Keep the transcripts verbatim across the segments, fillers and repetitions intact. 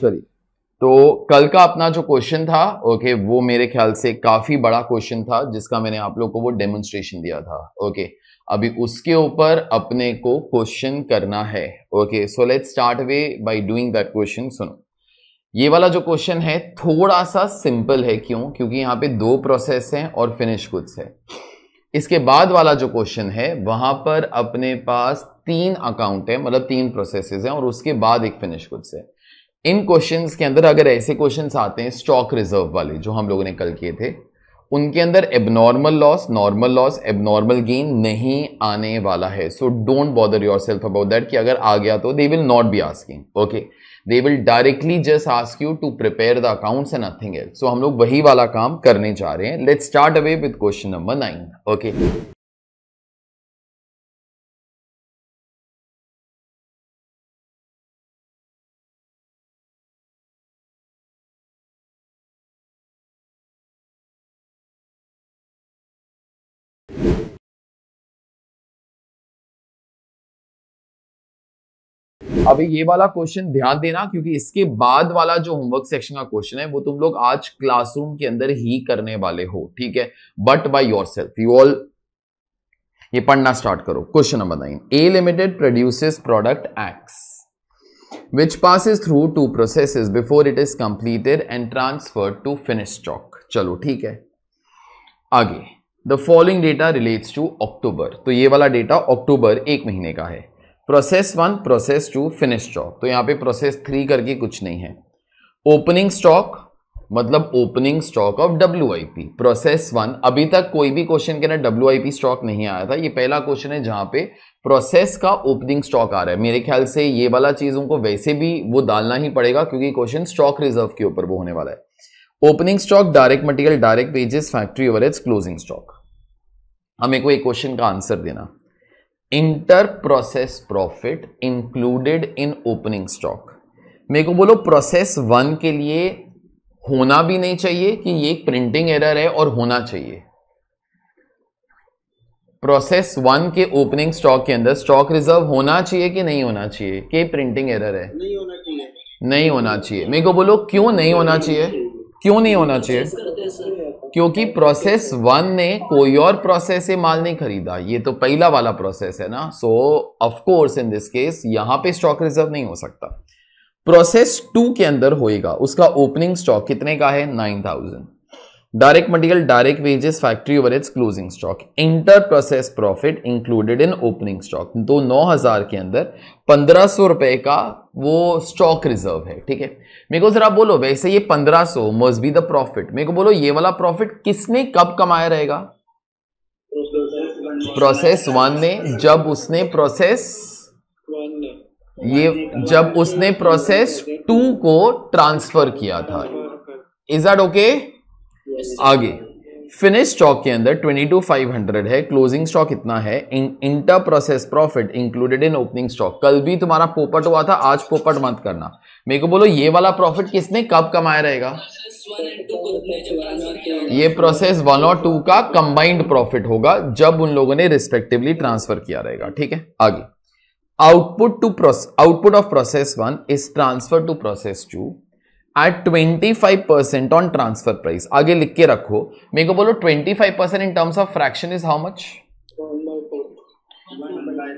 Sorry. तो कल का अपना जो क्वेश्चन था ओके okay, वो मेरे ख्याल से काफ़ी बड़ा क्वेश्चन था जिसका मैंने आप लोग को वो डेमोन्स्ट्रेशन दिया था ओके okay, अभी उसके ऊपर अपने को क्वेश्चन करना है okay. So let's start way by doing that question. सुनो, ये वाला जो क्वेश्चन है थोड़ा सा सिंपल है, क्यों? क्योंकि यहाँ पे दो प्रोसेस हैं और फिनिश गुड्स है। इसके बाद वाला जो क्वेश्चन है वहां पर अपने पास तीन अकाउंट है, मतलब तीन प्रोसेसेस हैं और उसके बाद एक फिनिश गुड्स है। इन क्वेश्चंस के अंदर अगर ऐसे क्वेश्चंस आते हैं स्टॉक रिजर्व वाले जो हम लोगों ने कल किए थे, उनके अंदर abnormal loss, normal loss, abnormal gain नहीं आने वाला है। So don't bother yourself about that कि अगर आ गया तो they will not be asking okay. They will directly just ask you to prepare the accounts and nothing else. So हम लोग वही वाला काम करने जा रहे हैं। Let's start away with question number nine okay. अभी ये वाला क्वेश्चन ध्यान देना क्योंकि इसके बाद वाला जो होमवर्क सेक्शन का क्वेश्चन है वो तुम लोग आज क्लासरूम के अंदर ही करने वाले हो, ठीक है? But by yourself you all ये पढ़ना स्टार्ट करो। Question number nine, a limited produces product x which passes through two processes before it is completed and transferred to finish stock. चलो ठीक है, आगे the following data relates to October. तो ये वाला डेटा अक्टूबर एक महीने का है। Process one, process two, finish stock. तो यहाँ पे प्रोसेस थ्री करके कुछ नहीं है। ओपनिंग स्टॉक मतलब opening stock of W I P process one. अभी तक कोई भी क्वेश्चन के अंदर डब्ल्यू आई पी स्टॉक नहीं आया था। ये पहला क्वेश्चन है जहाँ पे प्रोसेस का ओपनिंग स्टॉक आ रहा है। मेरे ख्याल से ये वाला चीज़ों को वैसे भी वो डालना ही पड़ेगा क्योंकि क्वेश्चन स्टॉक रिजर्व के ऊपर वो होने वाला है। Opening stock, direct material, direct wages, factory overheads, closing stock. हमें को एक क्वेश्चन का आंसर देना। Inter process profit included in opening stock. मेरे को बोलो प्रोसेस वन के लिए होना भी नहीं चाहिए कि ये एक प्रिंटिंग एरर है और होना चाहिए। प्रोसेस वन के ओपनिंग स्टॉक के अंदर स्टॉक रिजर्व होना चाहिए कि नहीं होना चाहिए? कि प्रिंटिंग एरर है? नहीं होना चाहिए। नहीं होना चाहिए। मेरे को बोलो क्यों नहीं होना चाहिए? क्यों नहीं होना चाहिए? क्योंकि प्रोसेस वन ने कोई और प्रोसेस से माल नहीं खरीदा, ये तो पहला वाला प्रोसेस है ना। So of course in this case यहां पे स्टॉक रिजर्व नहीं हो सकता। प्रोसेस टू के अंदर होएगा, उसका ओपनिंग स्टॉक कितने का है? Nine thousand. Direct material, direct wages, factory overheads, closing stock. Inter process profit included in opening stock. तो नौ हजार के अंदर पंद्रह सौ रुपए का वो स्टॉक रिजर्व है, ठीक है? मेरे को जरा बोलो वैसे ये पंद्रह सौ मस्ट बी द प्रॉफिट। मेरे को बोलो ये वाला प्रॉफिट किसने कब कमाया रहेगा? प्रोसेस वन ने। जब उसने प्रोसेस ये जब उसने प्रोसेस टू को ट्रांसफर किया था। Is that okay? आगे फिनिश स्टॉक के अंदर बाईस हज़ार पाँच सौ है, क्लोजिंग स्टॉक इतना है। Inter process profit included in opening stock. कल भी तुम्हारा पोपट हुआ था, आज पोपट मत करना। मेरे को बोलो ये वाला प्रॉफिट किसने कब कमाया रहेगा? ये प्रोसेस वन और टू का कंबाइंड प्रॉफिट होगा जब उन लोगों ने रिस्पेक्टिवली ट्रांसफर किया रहेगा, ठीक है? आगे output to output of process one is transfer to process two at twenty five percent on transfer price. आगे लिख के रखो। मेरे को बोलो twenty five percent in terms of fraction is how much?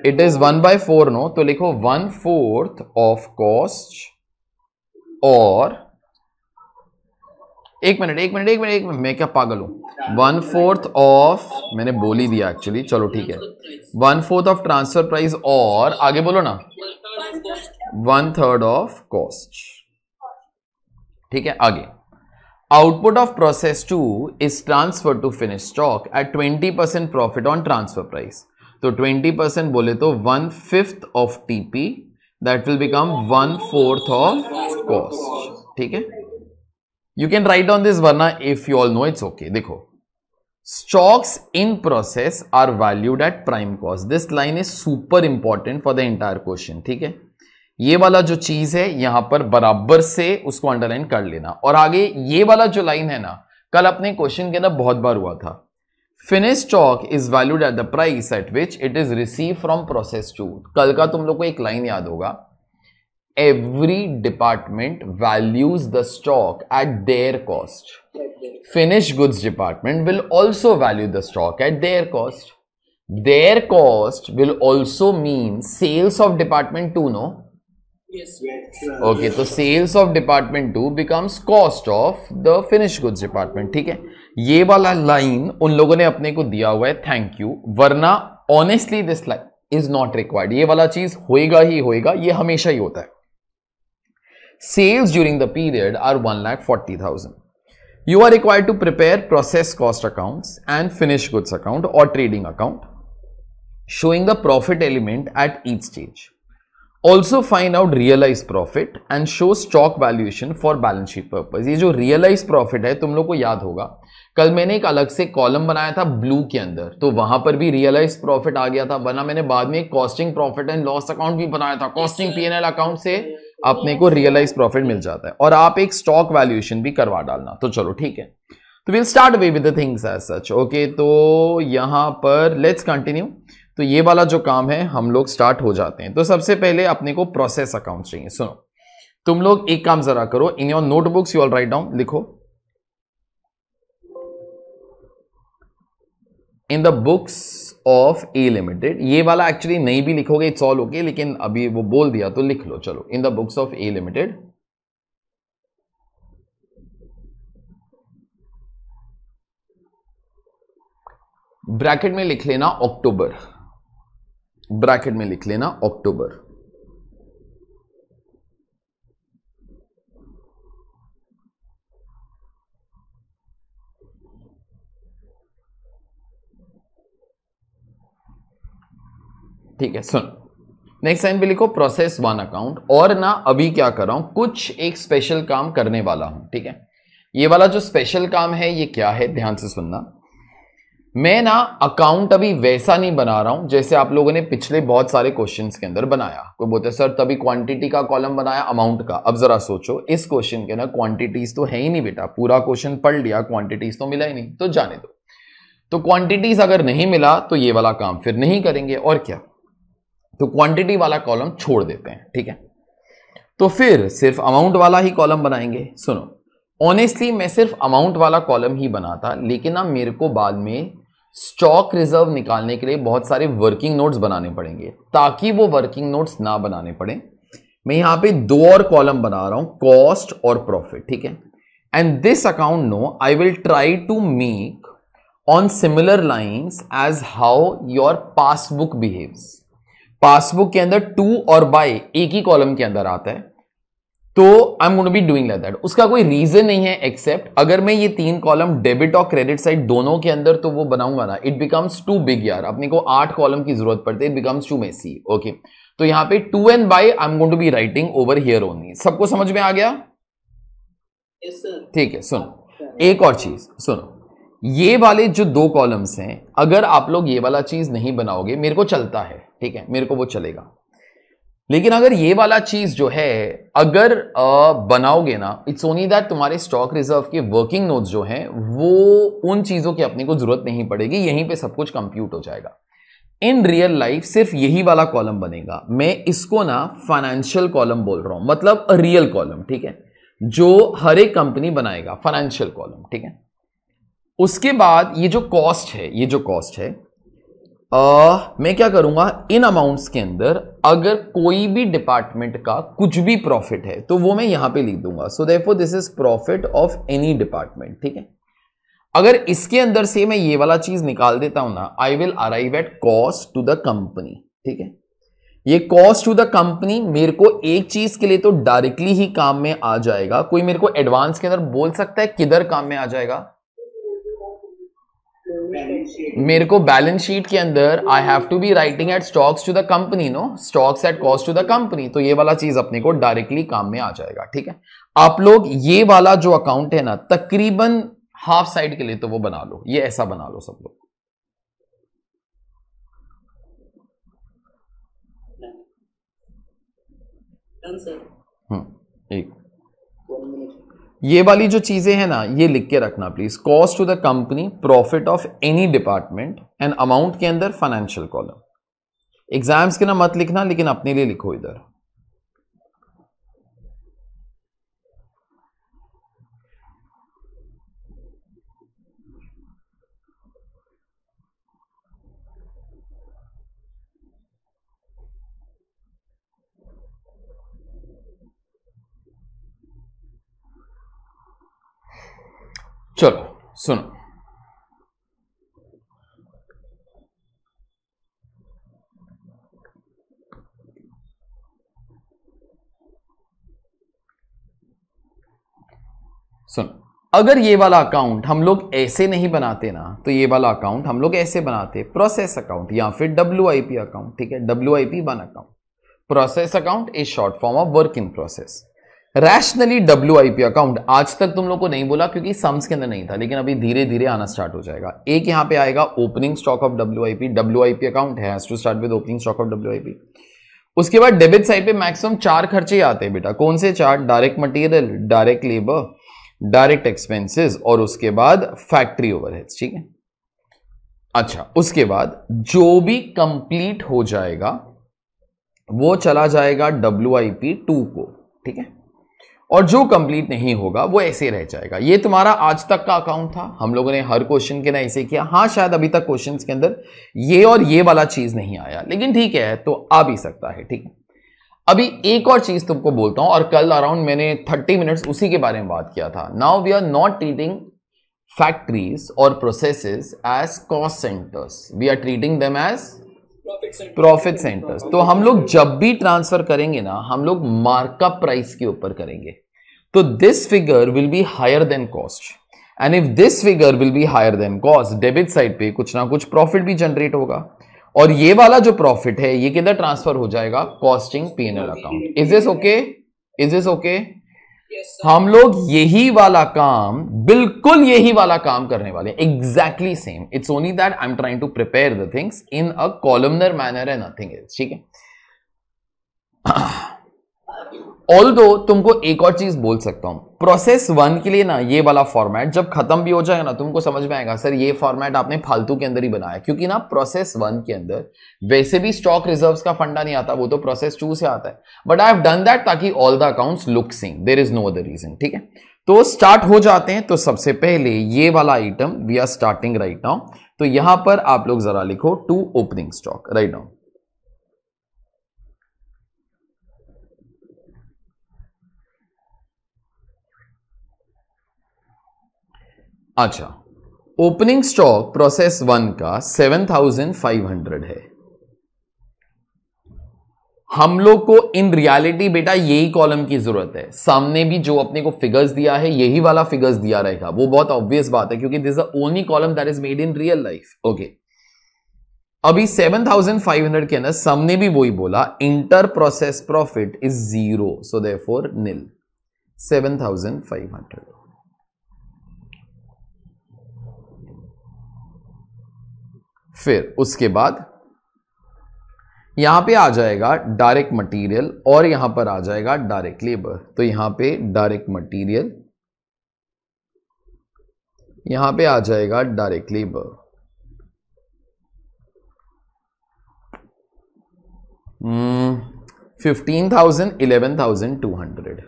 It is one by four. No, तो लिखो one fourth of cost. और एक मिनट एक मिनट एक मिनट एक मिनट मैं क्या पागल हूं? वन फोर्थ ऑफ मैंने बोली दिया एक्चुअली। चलो ठीक है, one fourth of transfer price और आगे बोलो ना वन थर्ड ऑफ कॉस्ट, ठीक है? आगे output of process two is transfer to finish stock at twenty percent profit on transfer price. तो ट्वेंटी परसेंट बोले तो one fifth of TP that will become one fourth of cost, ठीक है? You can write down this वरना if you all know it's okay. देखो stocks in process are valued at prime cost. This line is super important for the entire question, ठीक है? ये वाला जो चीज है यहां पर बराबर से उसको अंडरलाइन कर लेना। और आगे ये वाला जो लाइन है ना, कल अपने क्वेश्चन के अंदर बहुत बार हुआ था। Finish stock is valued at the price at which it is receive from process two. कल का तुम लोग को एक लाइन याद होगा, every department values the stock at their cost. Finished goods department will also value the stock at their cost. Their cost will also mean sales of department two, no? Yes. Okay, so sales of department two becomes cost of the finished goods department. ठीक है, ये वाला line उन लोगों ने अपने को दिया हुआ है, thank you, वरना honestly this line is not required. ये वाला चीज होएगा ही होएगा, ये हमेशा ही होता है. Sales during the period are one lakh forty thousand. You are required to prepare process cost accounts and finished goods account or trading account showing the profit element at each stage. Also find out realized profit and show stock valuation for balance sheet purpose. ये जो realized profit है तुम लोग को याद होगा, कल मैंने एक अलग से कॉलम बनाया था ब्लू के अंदर, तो वहां पर भी realized profit आ गया था, वरना मैंने बाद में एक costing profit and loss account भी बनाया था. costing P and L account से अपने को realized profit मिल जाता है और आप एक stock valuation भी करवा डालना. तो चलो ठीक है, तो we'll start away with the things as such. okay, तो यहाँ पर let's continue. तो ये वाला जो काम है हम लोग स्टार्ट हो जाते हैं. तो सबसे पहले अपने को प्रोसेस अकाउंट चाहिए. सुनो तुम लोग एक काम जरा करो, in your notebooks you all write down, लिखो in the books of A limited. ये वाला एक्चुअली नहीं भी लिखोगे इट्स ऑल ओके, लेकिन अभी वो बोल दिया तो लिख लो. चलो in the books of A limited, bracket में लिख लेना अक्टूबर, ब्रैकेट में लिख लेना अक्टूबर. ठीक है, सुन नेक्स्ट टाइम पे लिखो प्रोसेस वन अकाउंट. और ना अभी क्या कर रहा हूं, कुछ एक स्पेशल काम करने वाला हूं. ठीक है, ये वाला जो स्पेशल काम है ये क्या है, ध्यान से सुनना. मैं ना अकाउंट अभी वैसा नहीं बना रहा हूं जैसे आप लोगों ने पिछले बहुत सारे क्वेश्चंस के अंदर बनाया. कोई बोलते है सर तभी क्वांटिटी का कॉलम बनाया, अमाउंट का. अब जरा सोचो इस क्वेश्चन के ना क्वांटिटीज तो है ही नहीं बेटा, पूरा क्वेश्चन पढ़ लिया क्वांटिटीज तो मिला ही नहीं, तो जाने दो. तो क्वांटिटीज अगर नहीं मिला तो ये वाला काम फिर नहीं करेंगे और क्या, तो क्वांटिटी वाला कॉलम छोड़ देते हैं. ठीक है, तो फिर सिर्फ अमाउंट वाला ही कॉलम बनाएंगे. सुनो ऑनेस्टली मैं सिर्फ अमाउंट वाला कॉलम ही बनाता, लेकिन ना मेरे को बाद में स्टॉक रिजर्व निकालने के लिए बहुत सारे वर्किंग नोट्स बनाने पड़ेंगे. ताकि वो वर्किंग नोट्स ना बनाने पड़े, मैं यहाँ पे दो और कॉलम बना रहा हूँ, कॉस्ट और प्रॉफिट. ठीक है, and this account no I will try to make on similar lines as how your passbook behaves. Passbook के अंदर टू और बाय एक ही कॉलम के अंदर आता है, तो I am going to be doing like that. उसका कोई रीजन नहीं है एक्सेप्ट अगर मैं ये तीन कॉलम डेबिट और क्रेडिट साइड दोनों के अंदर तो वो बनाऊंगा ना, इट बिकम्स टू बिग यार, अपने को आठ कॉलम की जरूरत पड़ती है, it becomes too messy. Okay, तो यहाँ पे to and by I am going to be writing over here only. सबको समझ में आ गया? Yes sir. ठीक है, सुनो एक और चीज सुनो, ये वाले जो दो कॉलम्स हैं अगर आप लोग ये वाला चीज नहीं बनाओगे, मेरे को चलता है ठीक है, मेरे को वो चलेगा, लेकिन अगर ये वाला चीज जो है अगर आ, बनाओगे ना, इट्स ओनली दैट तुम्हारे स्टॉक रिजर्व के वर्किंग नोट्स जो हैं वो उन चीजों की अपने को जरूरत नहीं पड़ेगी, यहीं पे सब कुछ कंप्यूट हो जाएगा. इन रियल लाइफ सिर्फ यही वाला कॉलम बनेगा. मैं इसको ना फाइनेंशियल कॉलम बोल रहा हूं, मतलब रियल कॉलम. ठीक है, जो हर एक कंपनी बनाएगा फाइनेंशियल कॉलम. ठीक है, उसके बाद ये जो कॉस्ट है, ये जो कॉस्ट है Uh, मैं क्या करूंगा, इन अमाउंट्स के अंदर अगर कोई भी डिपार्टमेंट का कुछ भी प्रॉफिट है तो वो मैं यहां पे लिख दूंगा. So therefore this is profit of any department. ठीक है, अगर इसके अंदर से मैं ये वाला चीज निकाल देता हूं ना, I will arrive at cost to the company. ठीक है, ये कॉस्ट टू द कंपनी मेरे को एक चीज के लिए तो डायरेक्टली ही काम में आ जाएगा. कोई मेरे को एडवांस के अंदर बोल सकता है किधर काम में आ जाएगा? मेरे को बैलेंस शीट के अंदर I have to be writing at stocks to the company, no stocks at cost to the company. तो ये वाला चीज अपने को डायरेक्टली काम में आ जाएगा. ठीक है, आप लोग ये वाला जो अकाउंट है ना तकरीबन हाफ साइड के लिए तो वो बना लो, ये ऐसा बना लो सब लोग. हम्म एक ये वाली जो चीजें हैं ना ये लिख के रखना please, cost to the company, profit of any department and amount के अंदर फाइनेंशियल कॉलम. एग्जाम्स के ना मत लिखना, लेकिन अपने लिए लिखो इधर. चलो सुनो, सुनो, अगर ये वाला अकाउंट हम लोग ऐसे नहीं बनाते ना, तो ये वाला अकाउंट हम लोग ऐसे बनाते, प्रोसेस अकाउंट या फिर डब्ल्यू आई पी अकाउंट। ठीक है, W I P one account. Process account is short form of work in process. Rationally W I P account आज तक तुम लोग को नहीं बोला क्योंकि सम्स के अंदर नहीं था, लेकिन अभी धीरे धीरे आना स्टार्ट हो जाएगा। एक यहाँ पे आएगा opening stock of W I P, W I P account has to start with opening stock of W I P. उसके बाद डेबिट साइड पे मैक्सिमम चार खर्चे आते हैं बेटा। कौन से चार? Direct material, direct labour, direct expenses और उसके बाद फैक्ट्री ओवरहेड्स। ठीक है, अच्छा उसके बाद जो भी कंप्लीट हो जाएगा वो चला जाएगा डब्ल्यू आई पी टू को। ठीक है, और जो कंप्लीट नहीं होगा वो ऐसे रह जाएगा। ये तुम्हारा आज तक का अकाउंट था, हम लोगों ने हर क्वेश्चन के ना ऐसे किया। हाँ, शायद अभी तक क्वेश्चंस के अंदर ये और ये वाला चीज नहीं आया, लेकिन ठीक है, तो आ भी सकता है। ठीक है, अभी एक और चीज तुमको बोलता हूं, और कल अराउंड मैंने थर्टी मिनट्स उसी के बारे में बात किया था। Now we are not treating factories और processes as cost centres, we are treating them as profit centres. तो हम लोग जब भी ट्रांसफर करेंगे ना, हम लोग मार्कअप प्राइस के ऊपर करेंगे। तो this figure will be higher than cost, and if this figure will be higher than cost, debit side पे कुछ ना कुछ प्रॉफिट भी जनरेट होगा, और ये वाला जो प्रॉफिट है ये किधर ट्रांसफर हो जाएगा? Costing P N L account. Is this okay? Is this okay? हम लोग यही वाला काम, बिल्कुल यही वाला काम करने वाले, exactly same. It's only that I am trying to prepare the things in a columnar manner and nothing else. ठीक है, ऑल्दो तुमको एक और चीज बोल सकता हूं, प्रोसेस वन के लिए ना ये वाला फॉर्मेट जब खत्म भी हो जाए ना, तुमको समझ में आएगा सर ये फॉर्मेट आपने फालतू के अंदर ही बनाया, क्योंकि ना प्रोसेस वन के अंदर वैसे भी स्टॉक रिजर्व्स का फंडा नहीं आता, वो तो प्रोसेस टू से आता है। But I have done that ताकि all the accounts look same, there is no other reason. ठीक है, तो स्टार्ट हो जाते हैं। तो सबसे पहले ये वाला item we are starting right now. तो यहां पर आप लोग जरा लिखो to opening stock right now. अच्छा, ओपनिंग स्टॉक प्रोसेस वन का सेवन थाउजेंड फाइव हंड्रेड है। हम लोग को इन रियलिटी बेटा यही कॉलम की जरूरत है। सामने भी जो अपने को फिगर्स दिया है यही वाला फिगर्स दिया रहेगा, वो बहुत ऑब्वियस बात है, क्योंकि this is the only column that is made in real life. Okay, अभी सेवन थाउजेंड फाइव हंड्रेड के अंदर सामने भी वही बोला, inter process profit is zero, so therefore nil seven thousand five hundred. फिर उसके बाद यहां पे आ जाएगा डायरेक्ट मटेरियल और यहां पर आ जाएगा डायरेक्ट लेबर। तो यहां पे डायरेक्ट मटेरियल, यहां पे आ जाएगा direct labour. Fifteen thousand, eleven thousand two hundred.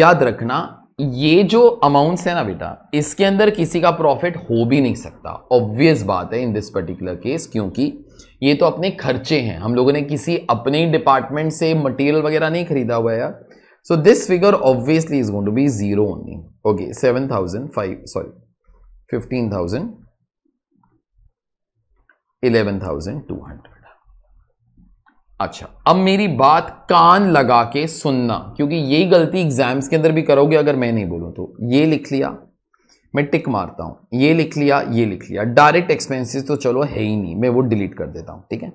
याद रखना ये जो अमाउंट्स है ना बेटा, इसके अंदर किसी का प्रॉफिट हो भी नहीं सकता, ऑब्वियस बात है इन दिस पर्टिकुलर केस, क्योंकि ये तो अपने खर्चे हैं। हम लोगों ने किसी अपने डिपार्टमेंट से मटेरियल वगैरह नहीं खरीदा हुआ है। So this figure obviously is going to be zero only. Okay, seven thousand five sorry fifteen thousand eleven thousand two hundred अच्छा, अब मेरी बात कान लगा के सुनना, क्योंकि यही गलती एग्जाम्स के अंदर भी करोगे अगर मैं नहीं बोलूं तो। ये लिख लिया, मैं टिक मारता हूं, ये लिख लिया, ये लिख लिया। डायरेक्ट एक्सपेंसेस तो चलो है ही नहीं, मैं वो डिलीट कर देता हूं। ठीक है,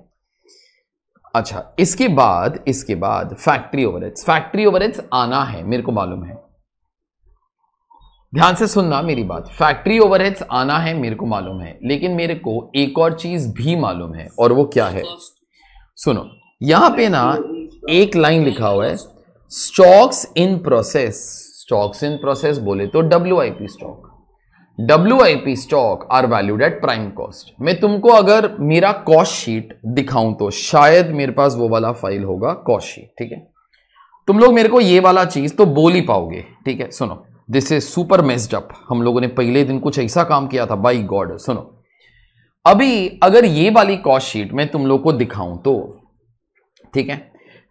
अच्छा इसके बाद इसके बाद फैक्ट्री ओवरहेड्स। फैक्ट्री ओवरहेड्स आना है, मेरे को मालूम है, ध्यान से सुनना मेरी बात। फैक्ट्री ओवरहेड्स आना है, मेरे को मालूम है, लेकिन मेरे को एक और चीज भी मालूम है, और वो क्या है? सुनो, यहां पे ना एक लाइन लिखा हुआ है stocks in process. Stocks in process बोले तो W I P stock, W I P stock are valued at prime cost. मैं तुमको अगर मेरा कॉस्ट शीट दिखाऊं तो शायद मेरे पास वो वाला फाइल होगा, कॉस्ट शीट। ठीक है, तुम लोग मेरे को ये वाला चीज तो बोल ही पाओगे। ठीक है, सुनो, this is super messed up. हम लोगों ने पहले दिन कुछ ऐसा काम किया था, बाई गॉड। सुनो, अभी अगर ये वाली कॉस्ट शीट मैं तुम लोग को दिखाऊं तो, ठीक है,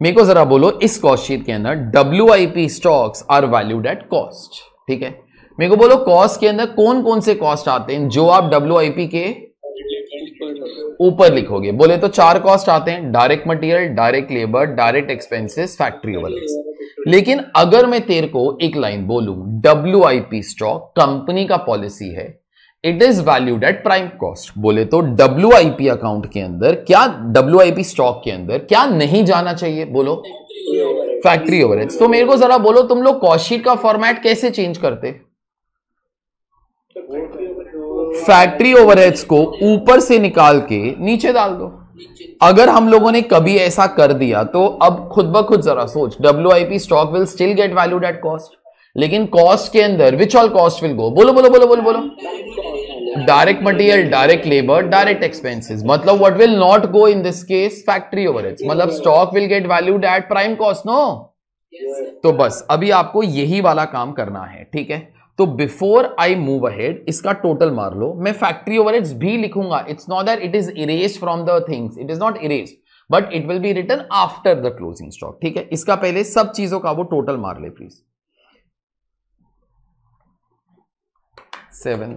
मेरे को जरा बोलो इस कॉस्ट शीट के अंदर W I P stocks are valued at cost. ठीक है, मेरे को बोलो कॉस्ट के अंदर कौन कौन से कॉस्ट आते हैं जो आप डब्ल्यू आई पी के ऊपर लिखोगे। बोले तो चार कॉस्ट आते हैं, direct material, direct labour, direct expenses, factory overheads. लेकिन अगर मैं तेरे को एक लाइन बोलूं W I P stock company का पॉलिसी है, it is valued at prime cost. बोले तो डब्ल्यू आई पी अकाउंट के अंदर क्या, डब्ल्यू आई पी स्टॉक के अंदर क्या नहीं जाना चाहिए? बोलो फैक्ट्री ओवरहेड्स। तो मेरे को जरा बोलो तुम लोग कॉस्ट शीट का फॉर्मेट कैसे चेंज करते? फैक्ट्री ओवरहेड्स को ऊपर से निकाल के नीचे डाल दो। अगर हम लोगों ने कभी ऐसा कर दिया तो अब खुद ब खुद जरा सोच, W I P stock will still get valued at cost, लेकिन कॉस्ट के अंदर which all cost will go? बोलो बोलो बोलो बोलो बोलो direct material, direct labour, direct expenses. मतलब what will not go in this case? Factory overheads. मतलब stock will get valued at prime cost, no? तो बस अभी आपको यही वाला काम करना है, ठीक है? तो बिफोर आई मूव अहेड इसका टोटल मार लो। मैं फैक्ट्री ओवरहेड्स भी लिखूंगा, it's not that it is erased from the things, it is not erased, but it will be written after the closing stock, ठीक है? इसका पहले सब चीजों का वो टोटल मार ले please. Seven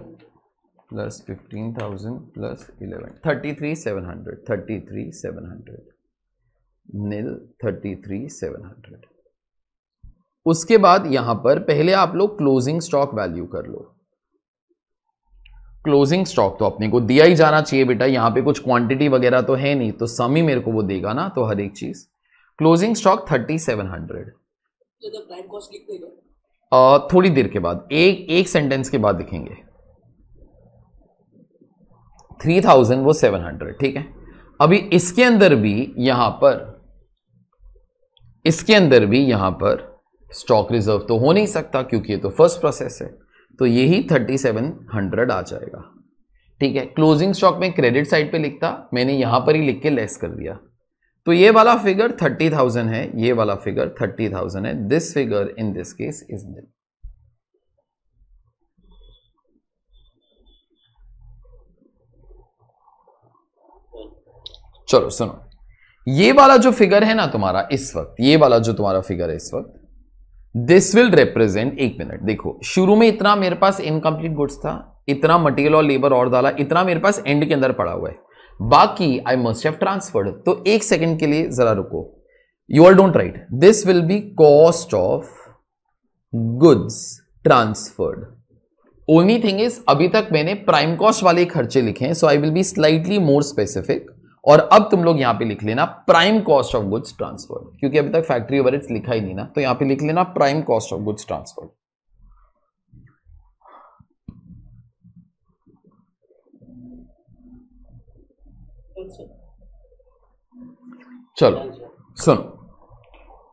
plus fifteen thousand plus eleven, thirty three seven hundred, thirty three seven hundred nil, thirty three seven hundred. उसके बाद यहां पर पहले आप लोग क्लोजिंग स्टॉक वैल्यू कर लो। क्लोजिंग स्टॉक तो अपने को दिया ही जाना चाहिए बेटा, यहां पे कुछ क्वांटिटी वगैरह तो है नहीं, तो सम ही मेरे को वो देगा ना, तो हर एक चीज। Closing stock thirty seven hundred, थोड़ी देर के बाद एक एक सेंटेंस के बाद दिखेंगे। थ्री थाउजेंड वो सेवन हंड्रेड, ठीक है? अभी इसके अंदर भी यहां पर, इसके अंदर भी यहां पर स्टॉक रिजर्व तो हो नहीं सकता क्योंकि ये तो फर्स्ट प्रोसेस है, तो यही थर्टी सेवन हंड्रेड आ जाएगा, ठीक है? क्लोजिंग स्टॉक में क्रेडिट साइड पे लिखता, मैंने यहां पर ही लिख के लेस कर दिया। तो ये वाला फिगर थर्टी थाउजेंड है, ये वाला फिगर थर्टी थाउजेंड है, this figure in this case is nil. चलो सुनो, ये वाला जो फिगर है ना तुम्हारा इस वक्त, ये वाला जो तुम्हारा फिगर है इस वक्त, दिस विल रिप्रेजेंट, एक मिनट देखो, शुरू में इतना मेरे पास इनकम्प्लीट गुड्स था, इतना मटेरियल और लेबर और डाला, इतना मेरे पास एंड के अंदर पड़ा हुआ है, बाकी आई मस्ट हैव ट्रांसफर्ड। तो एक सेकंड के लिए जरा रुको, you all don't write, this will be cost of goods transferred. Only thing is अभी तक मैंने प्राइम कॉस्ट वाले खर्चे लिखे हैं, so I will be slightly more specific. और अब तुम लोग यहां पे लिख लेना prime cost of goods transferred, क्योंकि अभी तक फैक्ट्री ओवरहेड्स लिखा ही नहीं ना, तो यहां पे लिख लेना prime cost of goods transferred. चलो सुनो,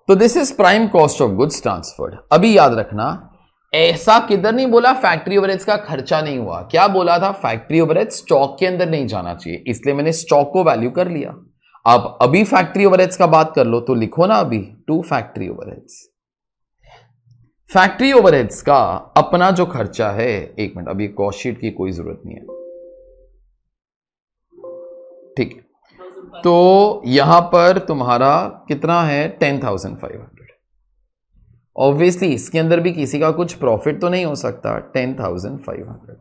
तो this is prime cost of goods transferred. अभी याद रखना, ऐसा किधर नहीं बोला फैक्ट्री ओवरहेड्स का खर्चा नहीं हुआ, क्या बोला था? फैक्ट्री ओवरहेड्स स्टॉक के अंदर नहीं जाना चाहिए, इसलिए मैंने स्टॉक को वैल्यू कर लिया। आप अभी फैक्ट्री ओवरहेड्स का बात कर लो, तो लिखो ना अभी to factory overheads. Factory overheads का अपना जो खर्चा है, एक मिनट, अभी कॉस्ट शीट की कोई जरूरत नहीं है, ठीक है? तो यहां पर तुम्हारा कितना है? Ten thousand five hundred. Obviously इसके अंदर भी किसी का कुछ प्रॉफिट तो नहीं हो सकता, टेन थाउजेंड फाइव हंड्रेड।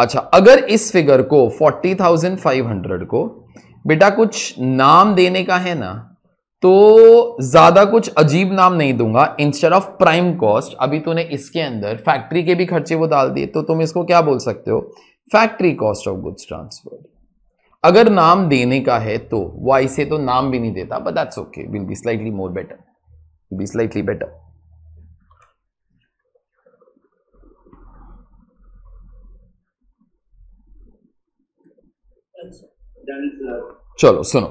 अच्छा, अगर इस फिगर को फोर्टी थाउजेंड फाइव हंड्रेड को बेटा कुछ नाम देने का है ना, तो ज्यादा कुछ अजीब नाम नहीं दूंगा। इंस्टेड ऑफ प्राइम कॉस्ट, अभी तूने इसके अंदर फैक्ट्री के भी खर्चे वो डाल दिए, तो तुम इसको क्या बोल सकते हो? Factory cost of goods transferred. अगर नाम देने का है तो वाई से तो नाम भी नहीं देता, but that's okay, will be slightly more better, will be slightly better. चलो सुनो,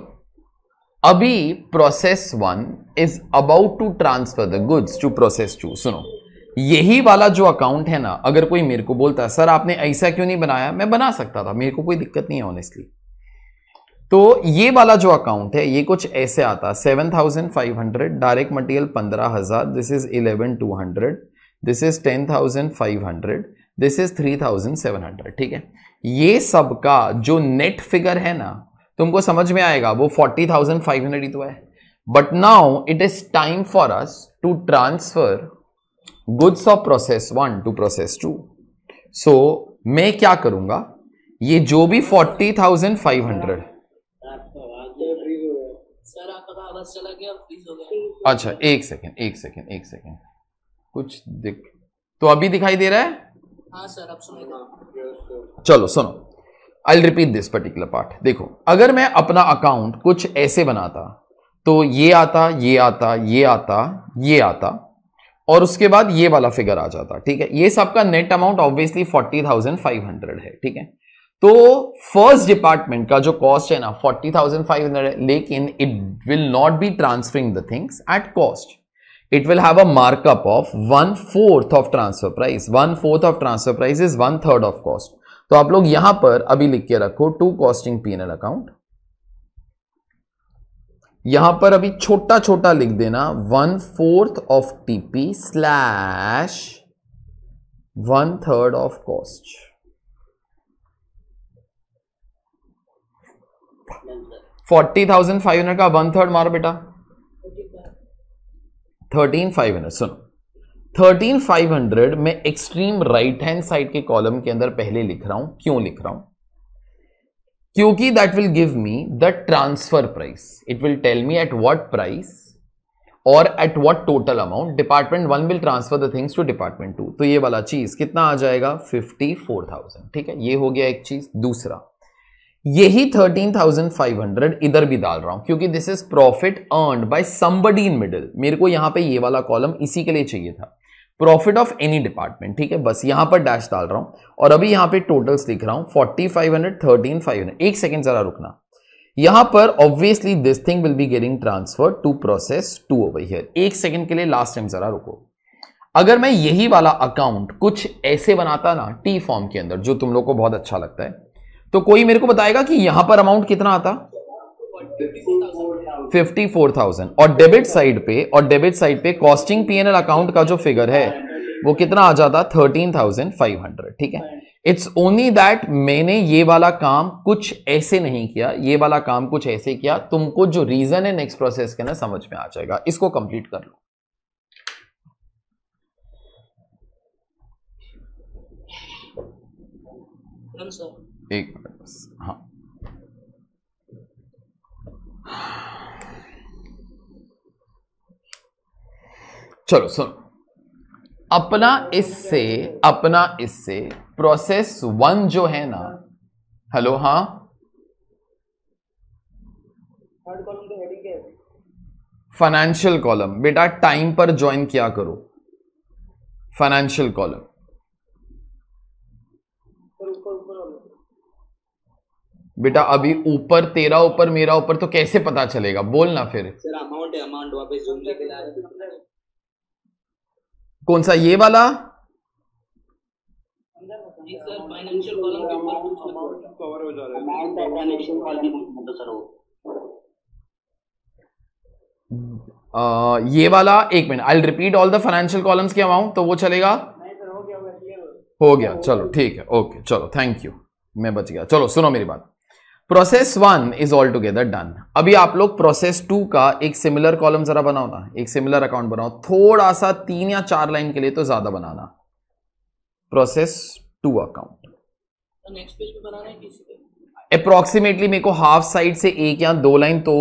अभी process one is about to transfer the goods to process two. सुनो, यही वाला जो अकाउंट है ना, अगर कोई मेरे को बोलता सर आपने ऐसा क्यों नहीं बनाया, मैं बना सकता था, मेरे को कोई दिक्कत नहीं है ऑनेस्टली। तो ये वाला जो अकाउंट है ये कुछ ऐसे आता, seven thousand five hundred, direct material पंद्रह हजार, this is eleven two hundred, this is ten thousand five hundred, this is three thousand seven hundred, ठीक है? ये सब का जो नेट फिगर है ना, तुमको समझ में आएगा वो फोर्टी थाउजेंड फाइव हंड्रेड ही तो है। But now it is time for us to transfer goods of process one to process two. So मैं क्या करूंगा, ये जो भी फोर्टी थाउजेंड फाइव हंड्रेड अच्छा एक सेकेंड एक सेकेंड एक सेकेंड कुछ दिख तो अभी दिखाई दे रहा है। हाँ सर अब सुनेगा। चलो सुनो, I will repeat this particular part. देखो अगर मैं अपना अकाउंट कुछ ऐसे बनाता तो ये आता ये आता ये आता ये आता और उसके बाद ये वाला फिगर आ जाता, ठीक है। ये सबका net amount obviously forty thousand five hundred है, ठीक है। तो फर्स्ट डिपार्टमेंट का जो कॉस्ट है ना फोर्टी थाउजेंड फाइव हंड्रेड है, लेकिन it will not be transferring the things at cost. It will have a markup of one fourth of transfer price. One fourth of transfer price is one third of cost. तो आप लोग यहां पर अभी लिख के रखो to costing P N L account. यहां पर अभी छोटा छोटा लिख देना one fourth of TP slash one third of cost. Forty thousand five hundred का वन थर्ड मारो बेटा, थर्टीन फाइव हंड्रेड। सुनो थर्टीन फाइव हंड्रेड में एक्सट्रीम राइट हैंड साइड के कॉलम के अंदर पहले लिख रहा हूं। क्यों लिख रहा हूं? क्योंकि that will give me the transfer price. It will tell me at what price और at what total amount department one will transfer the things to department two. तो ये वाला चीज कितना आ जाएगा फिफ्टी फोर थाउजेंड, ठीक है। ये हो गया एक चीज। दूसरा यही थर्टीन थाउजेंड फाइव हंड्रेड इधर भी डाल रहा हूं क्योंकि this is profit earned by somebody in middle. मेरे को यहां पे ये वाला कॉलम इसी के लिए चाहिए था, प्रॉफिट ऑफ एनी डिपार्टमेंट, ठीक है। बस यहां पर डैश डाल रहा हूं और अभी यहां पे टोटल्स लिख रहा हूं forty five hundred thirteen five hundred. एक सेकेंड जरा रुकना। यहां पर obviously this thing will be getting transfer to process two over here. एक सेकेंड के लिए लास्ट टाइम जरा रुको। अगर मैं यही वाला अकाउंट कुछ ऐसे बनाता ना टी फॉर्म के अंदर, जो तुम लोग को बहुत अच्छा लगता है, तो कोई मेरे को बताएगा कि यहां पर अमाउंट कितना आता? Fifty four thousand. और डेबिट साइड पे और डेबिट साइड पे कॉस्टिंग पीएनएल अकाउंट का जो फिगर है वो कितना आ जाता? थर्टीन थाउजेंड फाइव हंड्रेड, ठीक है। इट्स ओनली दैट मैंने ये वाला काम कुछ ऐसे नहीं किया, ये वाला काम कुछ ऐसे किया। तुमको जो रीजन है नेक्स्ट प्रोसेस के ना समझ में आ जाएगा। इसको कंप्लीट कर लो। एक मिनट बस। हाँ चलो सुनो, अपना इससे अपना इससे प्रोसेस वन जो है ना, हेलो हाँ फाइनेंशियल कॉलम बेटा टाइम पर ज्वाइन किया करो। फाइनेंशियल कॉलम बेटा अभी ऊपर तेरा ऊपर मेरा ऊपर तो कैसे पता चलेगा? बोलना फिर सर। अमाउंट है अमाउंट वापस जूम के ला रहे हैं। कौन सा ये वाला? सर फाइनेंशियल कॉलम के ऊपर कुछ अमाउंट कवर हो जा रहा है। अमाउंट है फाइनेंशियल कॉलम में तो सर वो ये वाला। एक minute, I will repeat all the financial columns के अमाउंट, तो वो चलेगा नहीं सर? हो गया हो गया हो गया चलो ठीक है ओके चलो थैंक यू, मैं बच गया। चलो सुनो मेरी बात, process one is all together done. अभी आप लोग प्रोसेस टू का एक सिमिलर कॉलम जरा बनाओ ना, एक सिमिलर अकाउंट बनाओ। थोड़ा सा तीन या चार लाइन के लिए तो ज्यादा बनाना। Process two account next page पे बनाना है किसी अप्रॉक्सीमेटली मेरे को हाफ साइड से एक या दो लाइन तो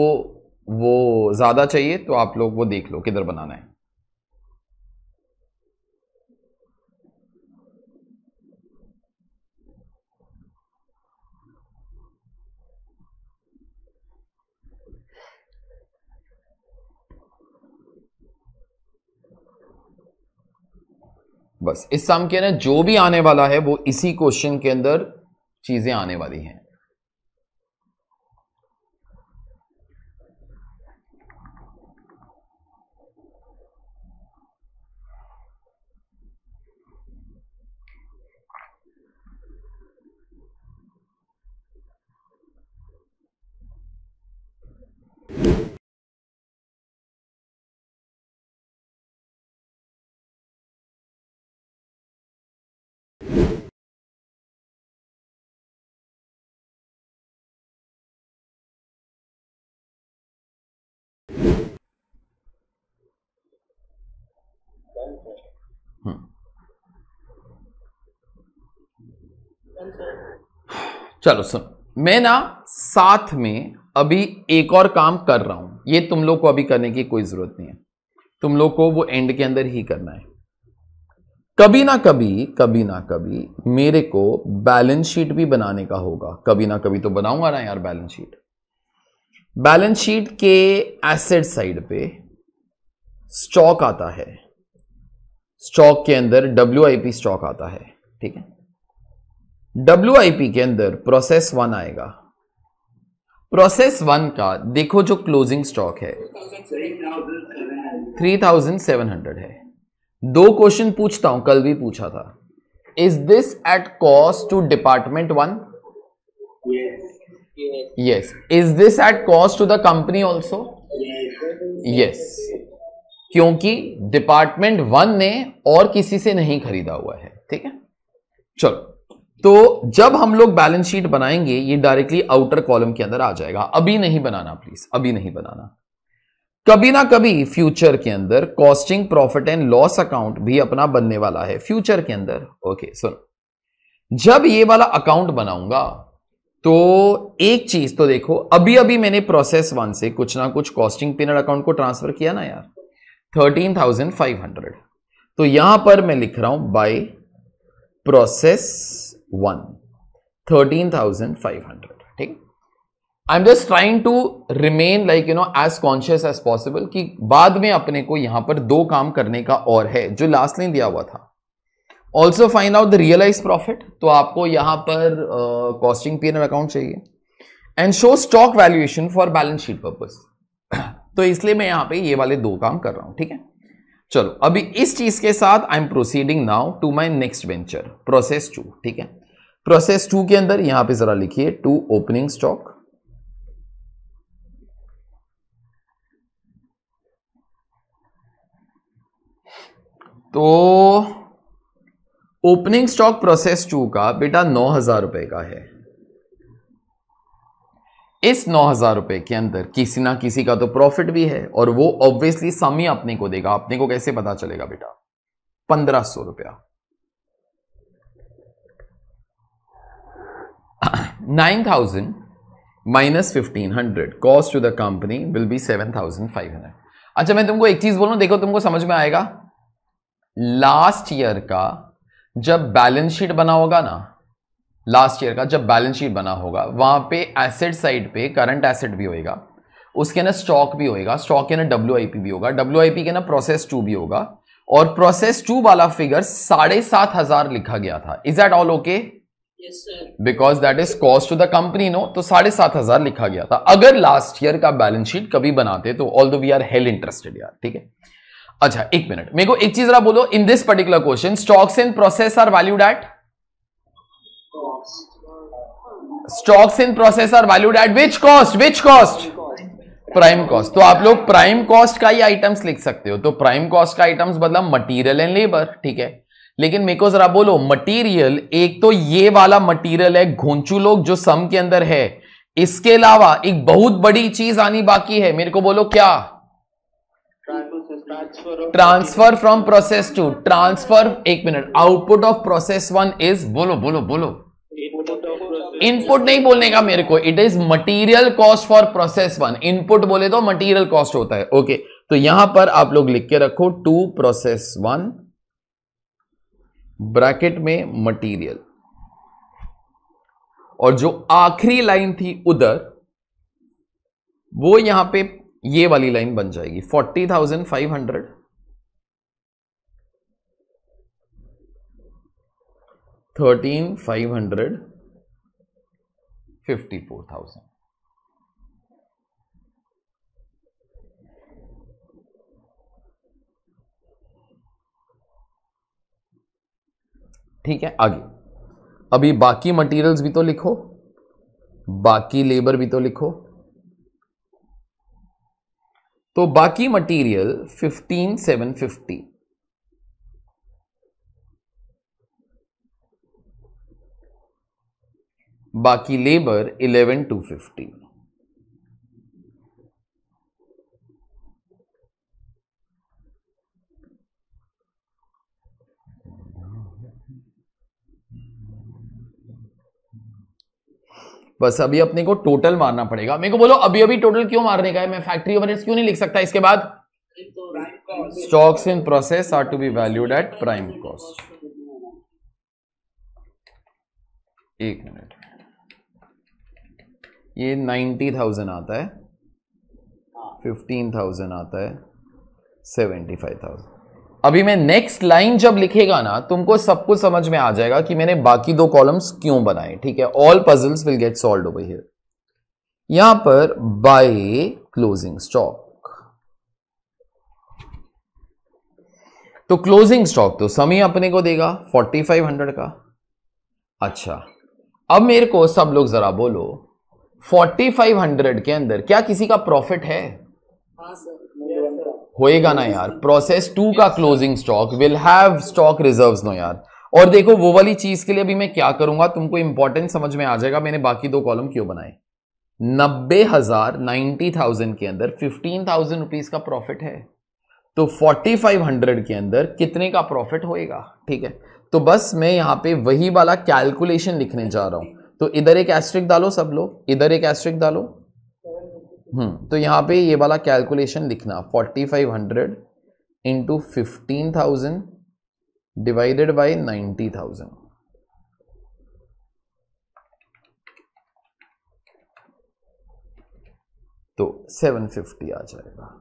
वो ज्यादा चाहिए। तो आप लोग वो देख लो किधर बनाना है। बस इस सम के अंदर जो भी आने वाला है वो इसी क्वेश्चन के अंदर चीजें आने वाली हैं। चलो सुन, मैं ना साथ में अभी एक और काम कर रहा हूं, ये तुम लोग को अभी करने की कोई जरूरत नहीं है, तुम लोग को वो एंड के अंदर ही करना है। कभी ना कभी कभी ना कभी मेरे को बैलेंस शीट भी बनाने का होगा, कभी ना कभी तो बनाऊंगा ना यार। बैलेंस शीट बैलेंस शीट के एसेट साइड पे स्टॉक आता है, स्टॉक के अंदर डब्ल्यू आई पी स्टॉक आता है, ठीक है। डब्ल्यू आई पी के अंदर प्रोसेस वन आएगा, प्रोसेस वन का देखो जो क्लोजिंग स्टॉक है थ्री थाउजेंड सेवन हंड्रेड है। दो क्वेश्चन पूछता हूं, कल भी पूछा था, is this at cost to department one? Yes. Is this at cost to the company also? Yes, क्योंकि डिपार्टमेंट वन ने और किसी से नहीं खरीदा हुआ है, ठीक है। चलो, तो जब हम लोग बैलेंस शीट बनाएंगे ये डायरेक्टली आउटर कॉलम के अंदर आ जाएगा, अभी नहीं बनाना प्लीज, अभी नहीं बनाना। कभी ना कभी फ्यूचर के अंदर costing profit and loss account भी अपना बनने वाला है फ्यूचर के अंदर। ओके सुनो, जब ये वाला अकाउंट बनाऊंगा तो एक चीज तो देखो, अभी अभी मैंने प्रोसेस वन से कुछ ना कुछ कॉस्टिंग पीरियड अकाउंट को ट्रांसफर किया ना यार, थर्टीन थाउजेंड फाइव हंड्रेड तो यहां पर मैं लिख रहा हूं by process one thirteen thousand five hundred ठीक। I am just trying to remain like you know as conscious as possible कि बाद में अपने को यहां पर दो काम करने का और है जो लास्ट में दिया हुआ था। Also find out the realise profit, तो आपको यहां पर costing P and L account चाहिए, and show stock valuation for balance sheet purpose. तो इसलिए मैं यहां पे ये वाले दो काम कर रहा हूं, ठीक है। चलो, अभी इस चीज के साथ I am proceeding now to my next venture process two, ठीक है। प्रोसेस टू के अंदर यहां पर जरा लिखिए टू ओपनिंग स्टॉक, तो ओपनिंग स्टॉक प्रोसेस टू का बेटा नौ हजार रुपए का है। इस नौ हजार रुपए के अंदर किसी ना किसी का तो प्रॉफिट भी है, और वो ऑब्वियसली सम ही अपने को देगा। अपने को कैसे पता चलेगा बेटा? पंद्रह सौ रुपया, nine thousand minus fifteen hundred cost to the company will be seven thousand five hundred. अच्छा, मैं तुमको एक चीज बोलूं, देखो तुमको समझ में आएगा। लास्ट ईयर का जब बैलेंस शीट बना होगा ना, लास्ट ईयर का जब बैलेंस शीट बना होगा वहां पे एसेट साइड पे करंट एसेट भी होएगा, उसके ना स्टॉक भी होएगा, स्टॉक के ना डब्ल्यू आई पी भी होगा, डब्ल्यू आई पी के ना प्रोसेस टू भी होगा, और प्रोसेस टू वाला फिगर साढ़े सात हजार लिखा गया था। Is that all okay? Because that is cost to the company, no? तो साढ़े सात हजार लिखा गया था अगर लास्ट ईयर का बैलेंस शीट कभी बनाते तो, ऑल दो वी आर हेल इंटरेस्टेड यार, ठीक है। अच्छा, एक मिनट, मेरे को एक चीज जरा बोलो, in this particular question stocks in process are valued at, stocks in process are valued at which cost? Which cost? Prime cost. तो आप लोग प्राइम कॉस्ट का ही आइटम्स लिख सकते हो, तो प्राइम कॉस्ट का आइटम्स मतलब मटेरियल एंड लेबर, ठीक है। लेकिन मेरे को जरा बोलो, मटेरियल, एक तो ये वाला मटेरियल है घोंचू लोग जो सम के अंदर है, इसके अलावा एक बहुत बड़ी चीज आनी बाकी है, मेरे को बोलो क्या? Transfer from process two, transfer, एक minute, output of process one is, बोलो बोलो बोलो, इनपुट नहीं बोलने का मेरे को, it is material cost for process one. Input बोले तो मटेरियल कॉस्ट होता है, ओके। तो यहां पर आप लोग लिख के रखो टू प्रोसेस वन ब्रैकेट में मटेरियल, और जो आखिरी लाइन थी उधर वो यहां पे ये वाली लाइन बन जाएगी forty thousand five hundred thirteen five hundred fifty four thousand ठीक है। आगे अभी बाकी मटेरियल्स भी तो लिखो, बाकी लेबर भी तो लिखो। तो बाकी मटेरियल फिफ्टीन सेवन फिफ्टी बाकी लेबर इलेवन टू फिफ्टी बस अभी अपने को टोटल मारना पड़ेगा। मेरे को बोलो अभी अभी टोटल क्यों मारने का है, मैं फैक्ट्री ओवरहेड्स क्यों नहीं लिख सकता। इसके बाद stocks in process are to be valued at prime cost. एक मिनट, ये नाइन्टी थाउजेंड आता है, फिफ्टीन थाउजेंड आता है, सेवेंटी फाइव थाउजेंड। अभी मैं नेक्स्ट लाइन जब लिखेगा ना तुमको सब कुछ समझ में आ जाएगा कि मैंने बाकी दो कॉलम्स क्यों बनाए। ठीक है, all puzzles will get solved over here. यहां पर बाय क्लोजिंग स्टॉक, तो क्लोजिंग स्टॉक तो समी अपने को देगा फोर्टी फाइव हंड्रेड का। अच्छा, अब मेरे को सब लोग जरा बोलो फोर्टी फाइव हंड्रेड के अंदर क्या किसी का प्रॉफिट है? होएगा ना यार। प्रोसेस टू का closing stock will have stock reserves no यार। और देखो वो वाली चीज के लिए भी मैं क्या करूंगा, तुमको इंपॉर्टेंट समझ में आ जाएगा मैंने बाकी दो कॉलम क्यों बनाए। नब्बे हजार नाइन्टी थाउजेंड के अंदर फिफ्टीन थाउजेंड रुपीज का प्रॉफिट है, तो फोर्टी फाइव हंड्रेड के अंदर कितने का प्रॉफिट होएगा। ठीक है, तो बस मैं यहाँ पे वही वाला कैलकुलेशन लिखने जा रहा हूं। तो इधर एक एस्ट्रिक डालो सब लोग, इधर एक एस्ट्रिक डालो। हम्म तो यहाँ पे ये वाला कैलकुलेशन लिखना forty five hundred into fifteen thousand divided by ninety thousand. तो सेवन फिफ्टी आ जाएगा।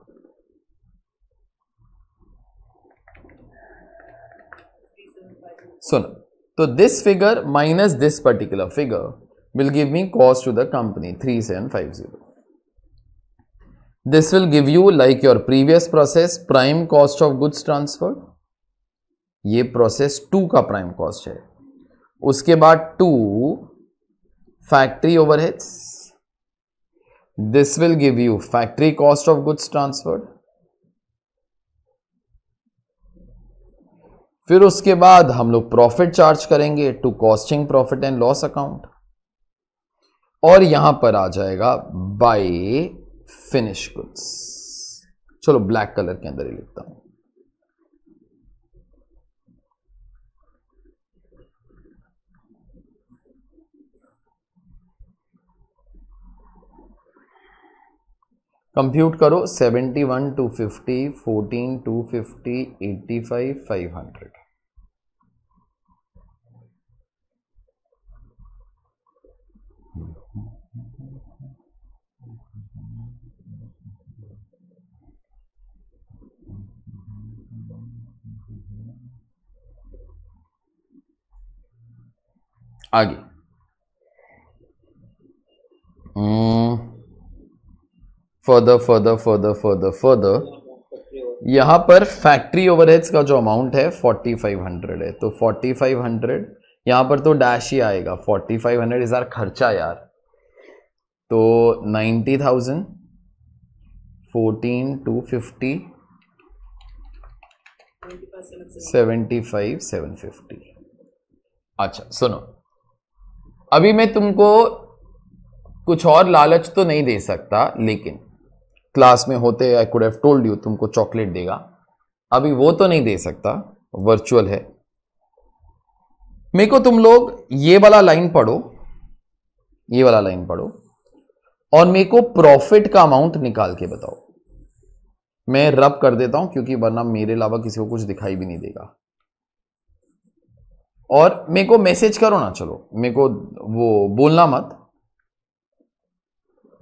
सुनो, तो this figure minus this particular figure will give me cost to the company three seven five zero. This will give you like your previous process prime cost of goods transfer. ये process two का prime cost है। उसके बाद to factory overheads, this will give you factory cost of goods transferred. फिर उसके बाद हम लोग प्रॉफिट चार्ज करेंगे to costing profit and loss account. और यहां पर आ जाएगा बाय फिनिश गुड्स। चलो ब्लैक कलर के अंदर ही लिखता हूं। कंप्यूट करो seventy one two fifty, fourteen two fifty, eighty five five hundred. आगे hmm. Further further further further further यहाँ पर फैक्ट्री ओवरहेड्स का जो अमाउंट है फोर्टी फाइव हंड्रेड है, तो फोर्टी फाइव हंड्रेड यहाँ पर तो डैश ही आएगा। Forty five hundred is our खर्चा यार, तो ninety thousand, fourteen two fifty, seventy five seven fifty. अच्छा सुनो, अभी मैं तुमको कुछ और लालच तो नहीं दे सकता, लेकिन क्लास में होते I could have told you तुमको चॉकलेट देगा, अभी वो तो नहीं दे सकता, वर्चुअल है। मेरे को तुम लोग ये वाला लाइन पढ़ो, ये वाला लाइन पढ़ो और मेरे को प्रॉफिट का अमाउंट निकाल के बताओ। मैं रब कर देता हूं क्योंकि वरना मेरे अलावा किसी को कुछ दिखाई भी नहीं देगा। और मेरे को मैसेज करो ना, चलो मेरे को वो बोलना मत,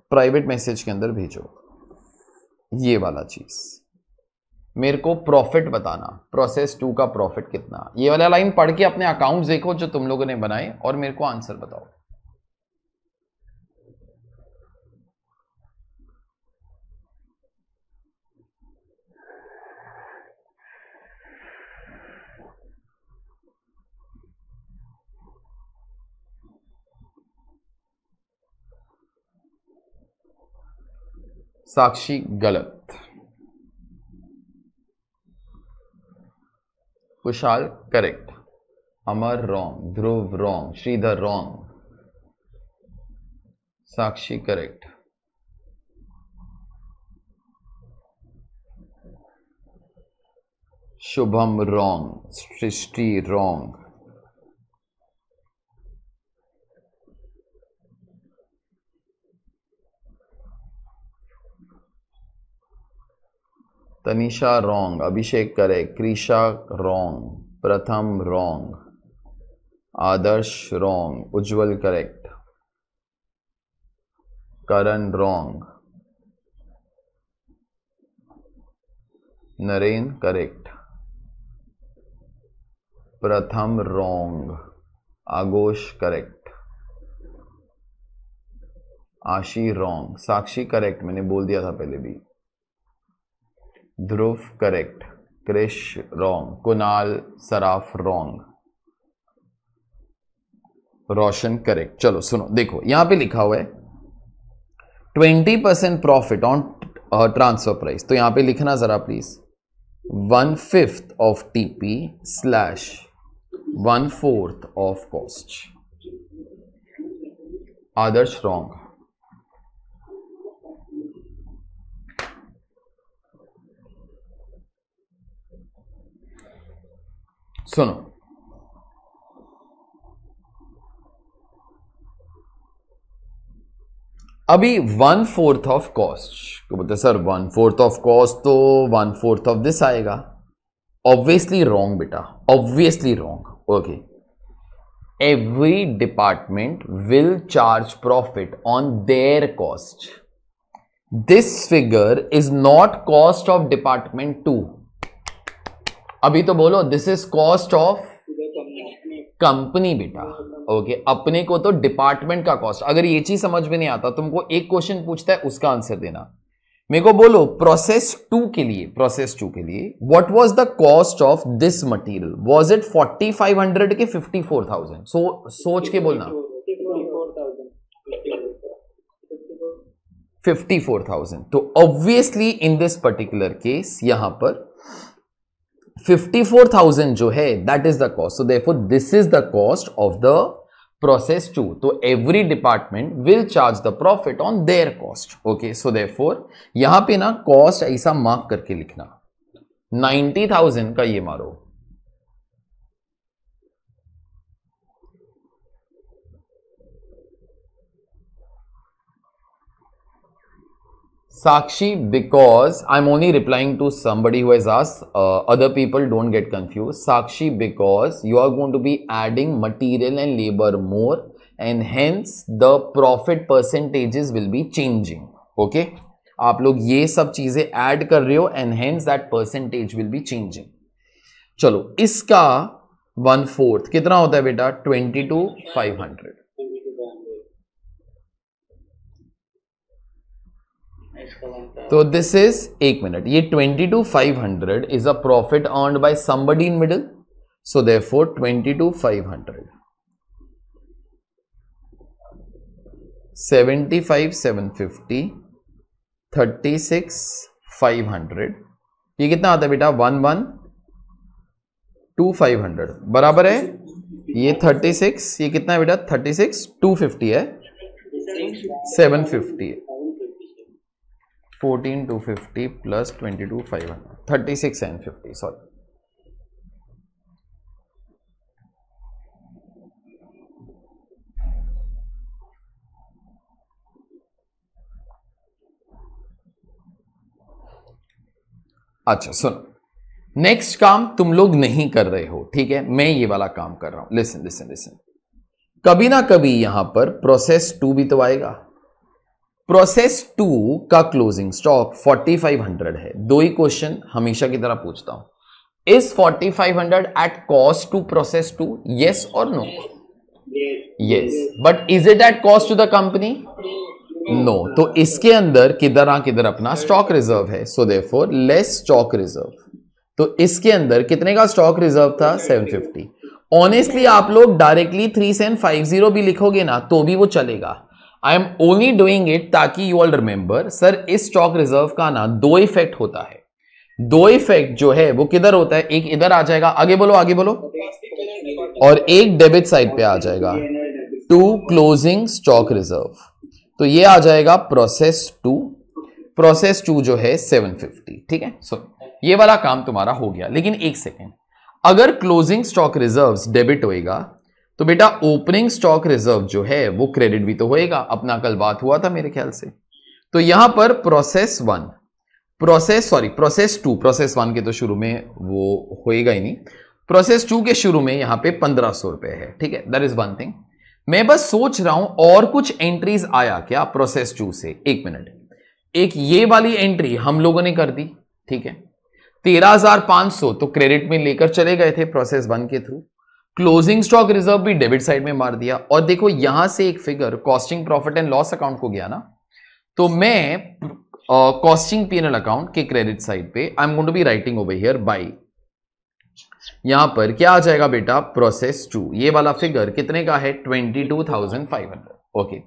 प्राइवेट मैसेज के अंदर भेजो ये वाला चीज। मेरे को प्रॉफिट बताना, प्रोसेस टू का प्रॉफिट कितना। ये वाला लाइन पढ़ के अपने अकाउंट्स देखो जो तुम लोगों ने बनाए और मेरे को आंसर बताओ। साक्षी गलत, Kushal correct, Amar wrong, Dhruv wrong, Shridhar wrong, Sakshi correct. Shubham wrong, Srishti wrong, Tanisha wrong, Abhishek correct, Krisha wrong, Pratham wrong, Adarsh wrong, Ujjwal correct, Karan wrong, Naren correct, Pratham wrong, Agosh correct, Aashi wrong, Sakshi correct, मैंने बोल दिया था पहले भी, Dhruv correct, Krish wrong, Kunal Saraf wrong, Roshan correct. चलो सुनो, देखो यहां पे लिखा हुआ है twenty percent profit on transfer price, तो यहां पे लिखना जरा please, one fifth of TP slash one fourth of cost. Adarsh wrong, सुनो अभी वन फोर्थ ऑफ कॉस्ट को बोलते sir one fourth of cost तो वन फोर्थ ऑफ दिस आएगा, ऑब्वियसली रॉन्ग बेटा, obviously wrong. Okay, every department will charge profit on their cost, this figure is not cost of department two. अभी तो बोलो this is cost of company बेटा। Okay okay, अपने को तो department का कॉस्ट। अगर ये चीज समझ में नहीं आता, तुमको एक क्वेश्चन पूछता है उसका आंसर देना, मेरे को बोलो प्रोसेस टू के लिए, प्रोसेस टू के लिए what was the cost of this material, was it forty five hundred के फिफ्टी फोर थाउजेंड? सो सोच के बोलना, फिफ्टी फोर थाउजेंड। तो obviously in this particular case यहां पर फिफ्टी फोर थाउजेंड जो है that is the cost, so therefore this is the cost of the process two. तो every department will charge the profit on their cost. Okay, so therefore यहां पे ना cost ऐसा mark करके लिखना, ninety thousand का ये मारो, Sakshi, because I'm only replying to somebody who has asked, uh, other people don't get confused. Sakshi, because you are going to be adding material and labor more and hence the profit percentages will be changing. Okay, आप लोग ये सब चीजें add कर रहे हो and hence that percentage will be changing. चलो इसका one fourth कितना होता है बेटा? Twenty two five hundred. तो दिस इज, एक मिनट, ये twenty two five hundred is a profit earned by somebody in middle, so therefore twenty two five hundred, seventy five seven fifty, thirty six five hundred, ये कितना आता है बेटा? One one two five hundred बराबर है, ये thirty six, ये कितना है बेटा? थर्टी सिक्स टू फिफ्टी है, सेवन फिफ्टी है, fourteen two fifty plus twenty two five hundred, thirty six and fifty, sorry अच्छा सुनो, नेक्स्ट काम तुम लोग नहीं कर रहे हो, ठीक है, मैं ये वाला काम कर रहा हूं। लिसन लिसन लिसन, कभी ना कभी यहां पर प्रोसेस टू भी तो आएगा। प्रोसेस टू का closing stock forty five hundred है, दो ही क्वेश्चन हमेशा की तरह पूछता हूं, is forty five hundred at cost to process two, yes और no? Yes. But is it at cost to the company? No. तो इसके अंदर किधर किधर अपना स्टॉक रिजर्व है, so therefore less stock reserve. तो इसके अंदर कितने का स्टॉक रिजर्व था? Seven fifty. ऑनेस्टली आप लोग directly three seven five zero भी लिखोगे ना तो भी वो चलेगा, I am only doing it ताकि यू ऑल रिमेंबर। सर इस स्टॉक रिजर्व का ना दो इफेक्ट होता है, दो इफेक्ट जो है वो किधर होता है? एक इधर आ जाएगा, आगे बोलो आगे बोलो, और एक डेबिट साइड पे आ जाएगा, टू क्लोजिंग स्टॉक रिजर्व। तो ये आ जाएगा प्रोसेस टू, प्रोसेस टू जो है सेवन फिफ्टी, ठीक है। सो ये वाला काम तुम्हारा हो गया, लेकिन एक सेकेंड, अगर क्लोजिंग स्टॉक रिजर्व डेबिट होएगा तो बेटा ओपनिंग स्टॉक रिजर्व जो है वो क्रेडिट भी तो होएगा, अपना कल बात हुआ था मेरे ख्याल से। तो यहां पर process one process sorry process two, process one के तो शुरू में वो होएगा ही नहीं, प्रोसेस टू के शुरू में यहाँ पे पंद्रह सौ रुपए है। ठीक है, दैट इज वन थिंग। मैं बस सोच रहा हूं और कुछ एंट्रीज आया क्या प्रोसेस टू से। एक मिनट, एक ये वाली एंट्री हम लोगों ने कर दी, ठीक है, तेरह हजार पांच सौ तो क्रेडिट में लेकर चले गए थे प्रोसेस वन के थ्रू। क्लोजिंग स्टॉक रिजर्व भी डेबिट साइड में मार दिया, और देखो यहां से एक figure costing profit and loss account को गया ना, तो मैं costing P and L account के क्रेडिट साइड पे I am going to be writing over here by, यहां पर क्या आ जाएगा बेटा प्रोसेस टू। ये वाला फिगर कितने का है, twenty two thousand five hundred. Okay,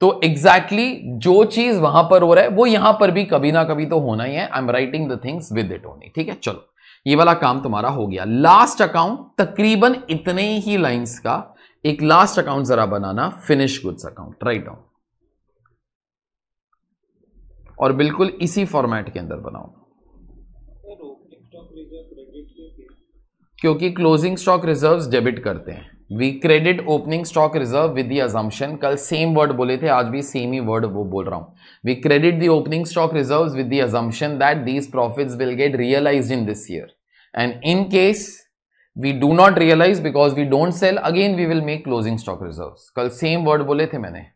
तो एग्जैक्टली exactly जो चीज वहां पर हो रहा है वो यहां पर भी कभी ना कभी तो होना ही है। I am writing the things with it only. ठीक है, चलो ये वाला काम तुम्हारा हो गया। लास्ट अकाउंट तकरीबन इतने ही लाइंस का एक लास्ट अकाउंट जरा बनाना, finish goods account write down, और बिल्कुल इसी फॉर्मेट के अंदर बनाओ, क्योंकि क्लोजिंग स्टॉक रिजर्व्स डेबिट करते हैं। We credit opening stock reserve with the assumption, कल सेम वर्ड बोले थे, आज भी सेम ही वर्ड वो बोल रहा हूँ। We credit the opening stock reserves with the assumption that these profits will get realised in this year, and in case we do not realise because we don't sell again we will make closing stock reserves. कल same word बोले थे मैंने,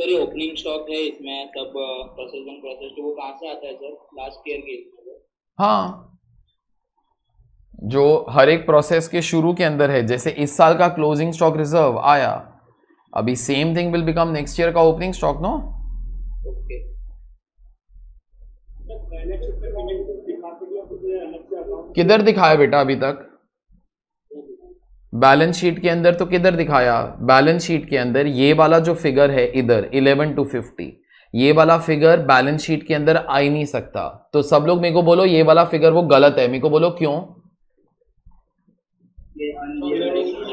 sir ये opening stock है, इसमें सब process one process to वो कहाँ से आता है सर? लास्ट ईयर के, हाँ, जो हर एक प्रोसेस के शुरू के अंदर है, जैसे इस साल का क्लोजिंग स्टॉक रिजर्व आया, अभी same thing will become next year का ओपनिंग स्टॉक। नो ओके, किधर दिखाया बेटा अभी तक बैलेंस शीट के अंदर? तो किधर दिखाया बैलेंस शीट के अंदर? ये वाला जो फिगर है इधर इलेवन टू फिफ्टी, ये वाला फिगर बैलेंस शीट के अंदर आ ही नहीं सकता। तो सब लोग मेरे को बोलो ये वाला फिगर वो गलत है, मेरे को बोलो क्यों?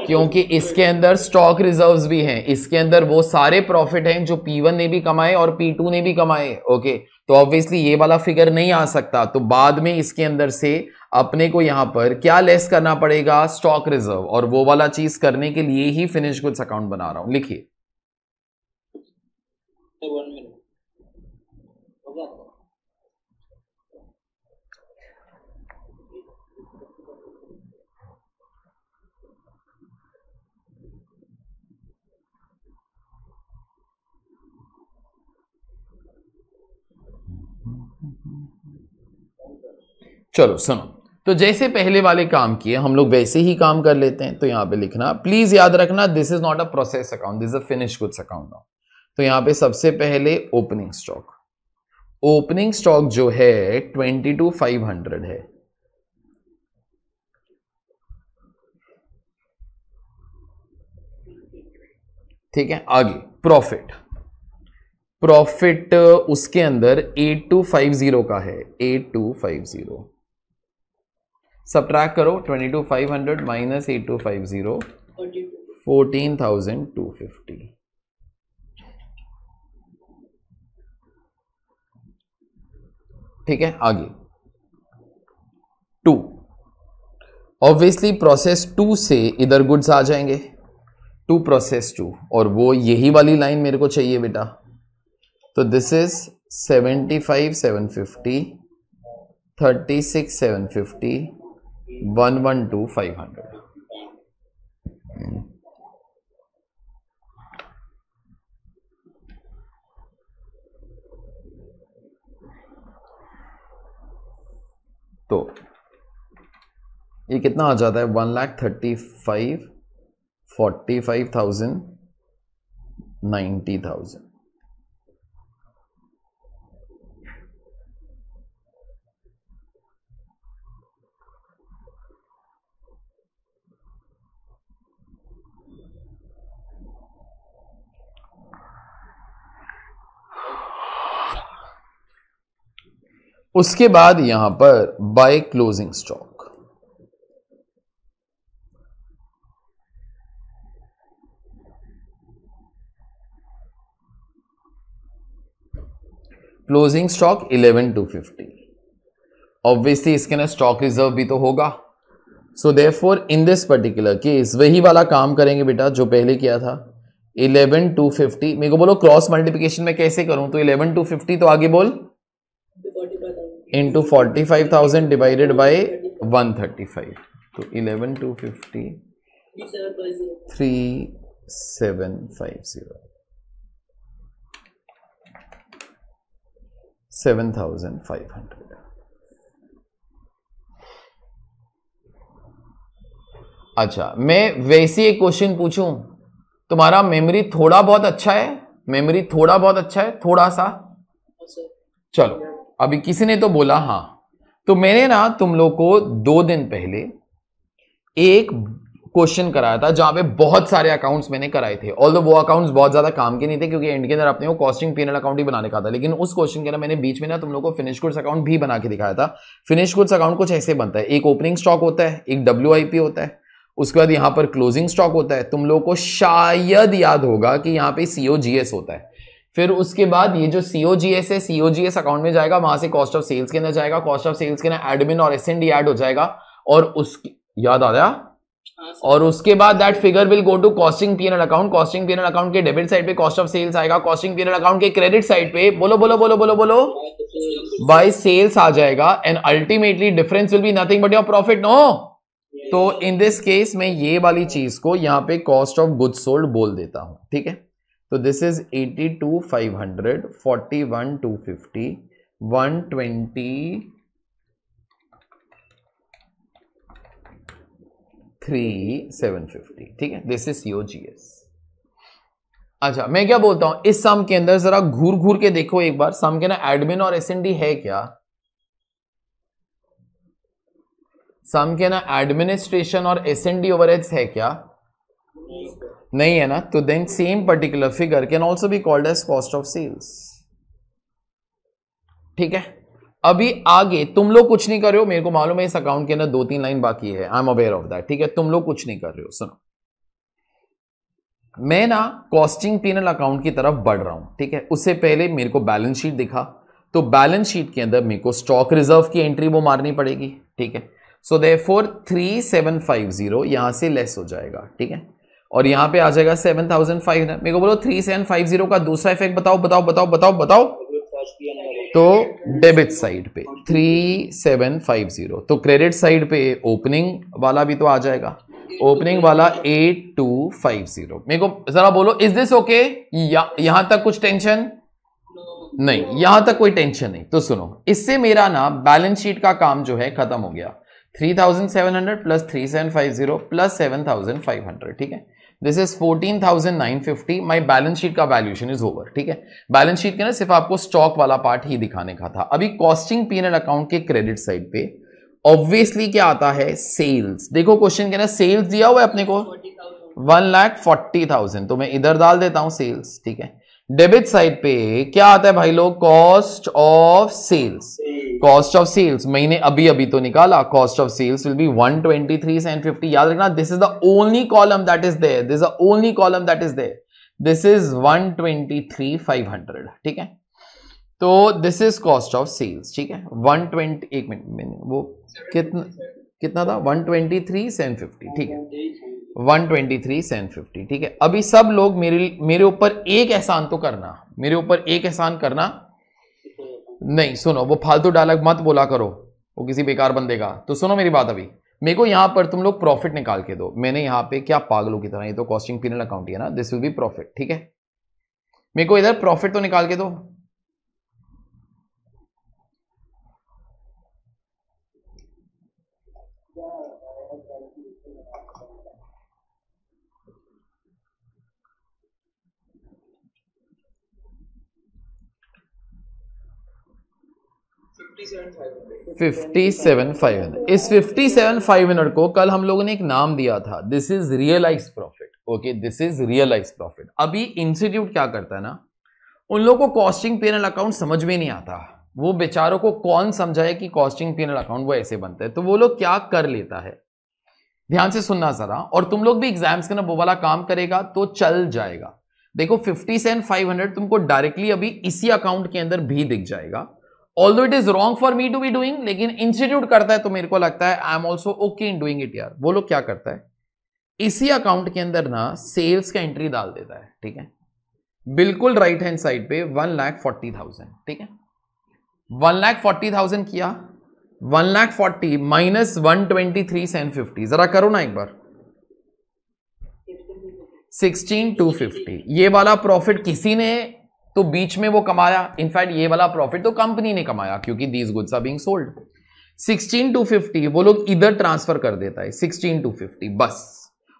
क्योंकि इसके अंदर स्टॉक रिजर्व्स भी हैं, इसके अंदर वो सारे प्रॉफिट हैं जो पी वन ने भी कमाए और पी टू ने भी कमाए। ओके, तो ऑब्वियसली ये वाला फिगर नहीं आ सकता, तो बाद में इसके अंदर से अपने को यहां पर क्या लेस करना पड़ेगा, स्टॉक रिजर्व, और वो वाला चीज करने के लिए ही फिनिश गुड्स अकाउंट बना रहा हूं। लिखिए, चलो सुनो, तो जैसे पहले वाले काम किए हम लोग वैसे ही काम कर लेते हैं। तो यहां पे लिखना, प्लीज याद रखना this is not a process account, this is a finish goods account. तो यहां पे सबसे पहले ओपनिंग स्टॉक, ओपनिंग स्टॉक जो है ट्वेंटी टू फाइव हंड्रेड है, ठीक है। आगे प्रॉफिट, प्रॉफिट उसके अंदर एट टू फाइव जीरो का है, eight two five zero subtract करो, twenty two five hundred minus eight two five zero fourteen thousand two fifty. ठीक है, आगे टू, ऑब्वियसली प्रोसेस टू से इधर गुड्स आ जाएंगे, टू प्रोसेस टू, और वो यही वाली लाइन मेरे को चाहिए बेटा। तो this is seventy five seven fifty, thirty six seven fifty, one one two five hundred. तो ये कितना आ जाता है, one lakh thirty five forty five thousand ninety thousand उसके बाद यहां पर by closing stock, closing stock eleven two fifty, obviously इसके अंदर स्टॉक रिजर्व भी तो होगा। So therefore in this particular case वही वाला काम करेंगे बेटा जो पहले किया था, इलेवन टू फिफ्टी। मेरे को बोलो क्रॉस मल्टीप्लिकेशन में कैसे करूं, तो इलेवन टू फिफ्टी, तो आगे बोल into forty five thousand divided by one thirty five. तो eleven two fifty three seven five zero, seven thousand five hundred. अच्छा, मैं वैसी एक क्वेश्चन पूछूं, तुम्हारा मेमोरी थोड़ा बहुत अच्छा है, मेमोरी थोड़ा बहुत अच्छा है, थोड़ा सा। चलो, अभी किसी ने तो बोला हाँ, तो मैंने ना तुम लोग को दो दिन पहले एक क्वेश्चन कराया था जहां पे बहुत सारे अकाउंट्स मैंने कराए थे। ऑल्दो वो अकाउंट्स बहुत ज्यादा काम के नहीं थे, क्योंकि एंड के अंदर अपने को costing P and L account ही बनाने का था। लेकिन उस क्वेश्चन के ना मैंने बीच में ना तुम लोग को फिनिश गुड्स अकाउंट भी बना के दिखाया था। फिनिश गुड्स अकाउंट कुछ ऐसे बनता है, एक ओपनिंग स्टॉक होता है, एक डब्ल्यू आई पी होता है, उसके बाद यहाँ पर क्लोजिंग स्टॉक होता है। तुम लोग को शायद याद होगा कि यहाँ पे सीओ जी एस होता है। फिर उसके बाद ये जो सीओ जी एस है, सीओ जी एस अकाउंट में जाएगा, वहां से कॉस्ट ऑफ सेल्स के अंदर जाएगा, कॉस्ट ऑफ सेल्स के अंदर एडमिन और एस एन डी एड हो जाएगा, और उसकी याद आ गया। और उसके बाद that figure will go to costing P and L account. Costing P and L account के डेबिट साइड पे कॉस्ट ऑफ सेल्स आएगा, costing P and L account के क्रेडिट साइड पे बोलो बोलो बोलो बोलो बोलो बाय सेल्स आ जाएगा, and ultimately difference will be nothing but your profit. No, तो इन दिस केस मैं ये वाली चीज को यहाँ पे कॉस्ट ऑफ गुड्स सोल्ड बोल देता हूं, ठीक है। तो this is eighty two five hundred, forty one two fifty, one twenty three seven fifty, ठीक है, दिस इज सीओजीएस। अच्छा, मैं क्या बोलता हूं, इस सम के अंदर जरा घूर घूर के देखो एक बार, सम के ना एडमिन और एसएनडी है क्या, सम के ना एडमिनिस्ट्रेशन और एसएनडी ओवरहेड्स है क्या, नहीं है ना। तो then same particular figure can also be called as cost of sales, ठीक है। अभी आगे तुम लोग कुछ नहीं कर रहे हो, मेरे को मालूम है इस अकाउंट के अंदर दो तीन लाइन बाकी है, I am aware of that, ठीक है। तुम लोग कुछ नहीं कर रहे हो, सुनो, मैं ना costing P and L account की तरफ बढ़ रहा हूं, ठीक है। उससे पहले मेरे को बैलेंस शीट दिखा, तो बैलेंस शीट के अंदर मेरे को स्टॉक रिजर्व की एंट्री वो मारनी पड़ेगी, ठीक है। So therefore three seven five zero यहां से लेस हो जाएगा, ठीक है, और यहां पे आ जाएगा सेवन थाउजेंड फाइव हंड्रेड। मेरे को बोलो थ्री सेवन फाइव जीरो का दूसरा इफेक्ट बताओ बताओ बताओ बताओ बताओ तो डेबिट साइड पे थ्री सेवन फाइव जीरो, तो क्रेडिट साइड पे ओपनिंग वाला भी तो आ जाएगा, ओपनिंग वाला एट टू फाइव जीरो। मेरे को जरा बोलो, इज दिस ओके, यहां तक कुछ टेंशन नहीं, यहां तक कोई टेंशन नहीं। तो सुनो, इससे मेरा ना बैलेंस शीट का काम जो है खत्म हो गया। Three thousand seven hundred plus three seven five zero plus seven thousand five hundred, ठीक है, this is fourteen thousand nine fifty. My balance sheet का वैल्यूएशन इज ओवर, ठीक है। बैलेंस शीट के ना सिर्फ आपको स्टॉक वाला पार्ट ही दिखाने का था। अभी costing P and L account के क्रेडिट साइड पे ऑब्वियसली क्या आता है, सेल्स। देखो क्वेश्चन के ना सेल्स दिया हुआ है अपने को वन लाख फोर्टी थाउजेंड, तो मैं इधर डाल देता हूं सेल्स, ठीक है। डेबिट साइड पे क्या आता है भाई लोग, cost of sales. Cost of sales मैंने अभी अभी तो निकाला, cost of sales will be one twenty three seven fifty. याद रखना, this is the only column that is there, this is the only column that is there, this is one twenty three five hundred, ठीक है। तो this is cost of sales, ठीक है। One twenty, एक minute, वो कितना कितना था, one twenty three seven fifty, ठीक है, one twenty three seven fifty, ठीक है। अभी सब लोग मेरे मेरे ऊपर एक एहसान तो करना, मेरे ऊपर एक एहसान करना नहीं, सुनो, वो फालतू डायलॉग मत बोला करो, वो किसी बेकार बंदे का। तो सुनो मेरी बात, अभी मेरे को यहाँ पर तुम लोग प्रॉफिट निकाल के दो। मैंने यहाँ पे क्या पागलों की तरह, ये तो costing P and L account है ना, दिस विल बी प्रॉफिट, ठीक है। मेरे को इधर प्रॉफिट तो निकाल के दो, फिफ्टी सेवन फाइव हंड्रेड। इस फिफ्टी सेवन फाइव हंड्रेड को कल हम लोगों ने एक नाम दिया था, this is realise profit, okay, this is realise profit. अभी इंस्टीट्यूट क्या करता है ना, उन लोगों को costing P and L account समझ में नहीं आता, वो बेचारों को कौन समझाए कि costing P and L account वो ऐसे बनता है। तो वो लोग क्या कर लेता है, ध्यान से सुनना जरा, और तुम लोग भी एग्जाम्स के ना वो वाला काम करेगा तो चल जाएगा। देखो फिफ्टी सेवन फाइव हंड्रेड तुमको डायरेक्टली अभी इसी अकाउंट के अंदर भी दिख जाएगा, Although it is wrong for me to be doing, लेकिन इंस्टीट्यूट करता है तो मेरे को लगता है I am also okay in doing it. यार, वो लोग क्या करता है, इसी अकाउंट के अंदर ना सेल्स का एंट्री डाल देता है, ठीक है, बिल्कुल राइट हैंड साइड पे वन लाख फोर्टी थाउजेंड, ठीक है, वन लाख फोर्टी थाउजेंड किया, one lakh forty minus one twenty three seven fifty, जरा करो ना एक बार, सिक्सटीन टू फिफ्टी। ये वाला प्रॉफिट किसी ने तो बीच में वो कमाया, इनफैक्ट ये वाला प्रॉफिट तो कंपनी ने कमाया क्योंकि these goods are being sold. Sixteen two fifty वो लोग इधर ट्रांसफर कर देता है, सिक्सटीन टू फिफ्टी बस,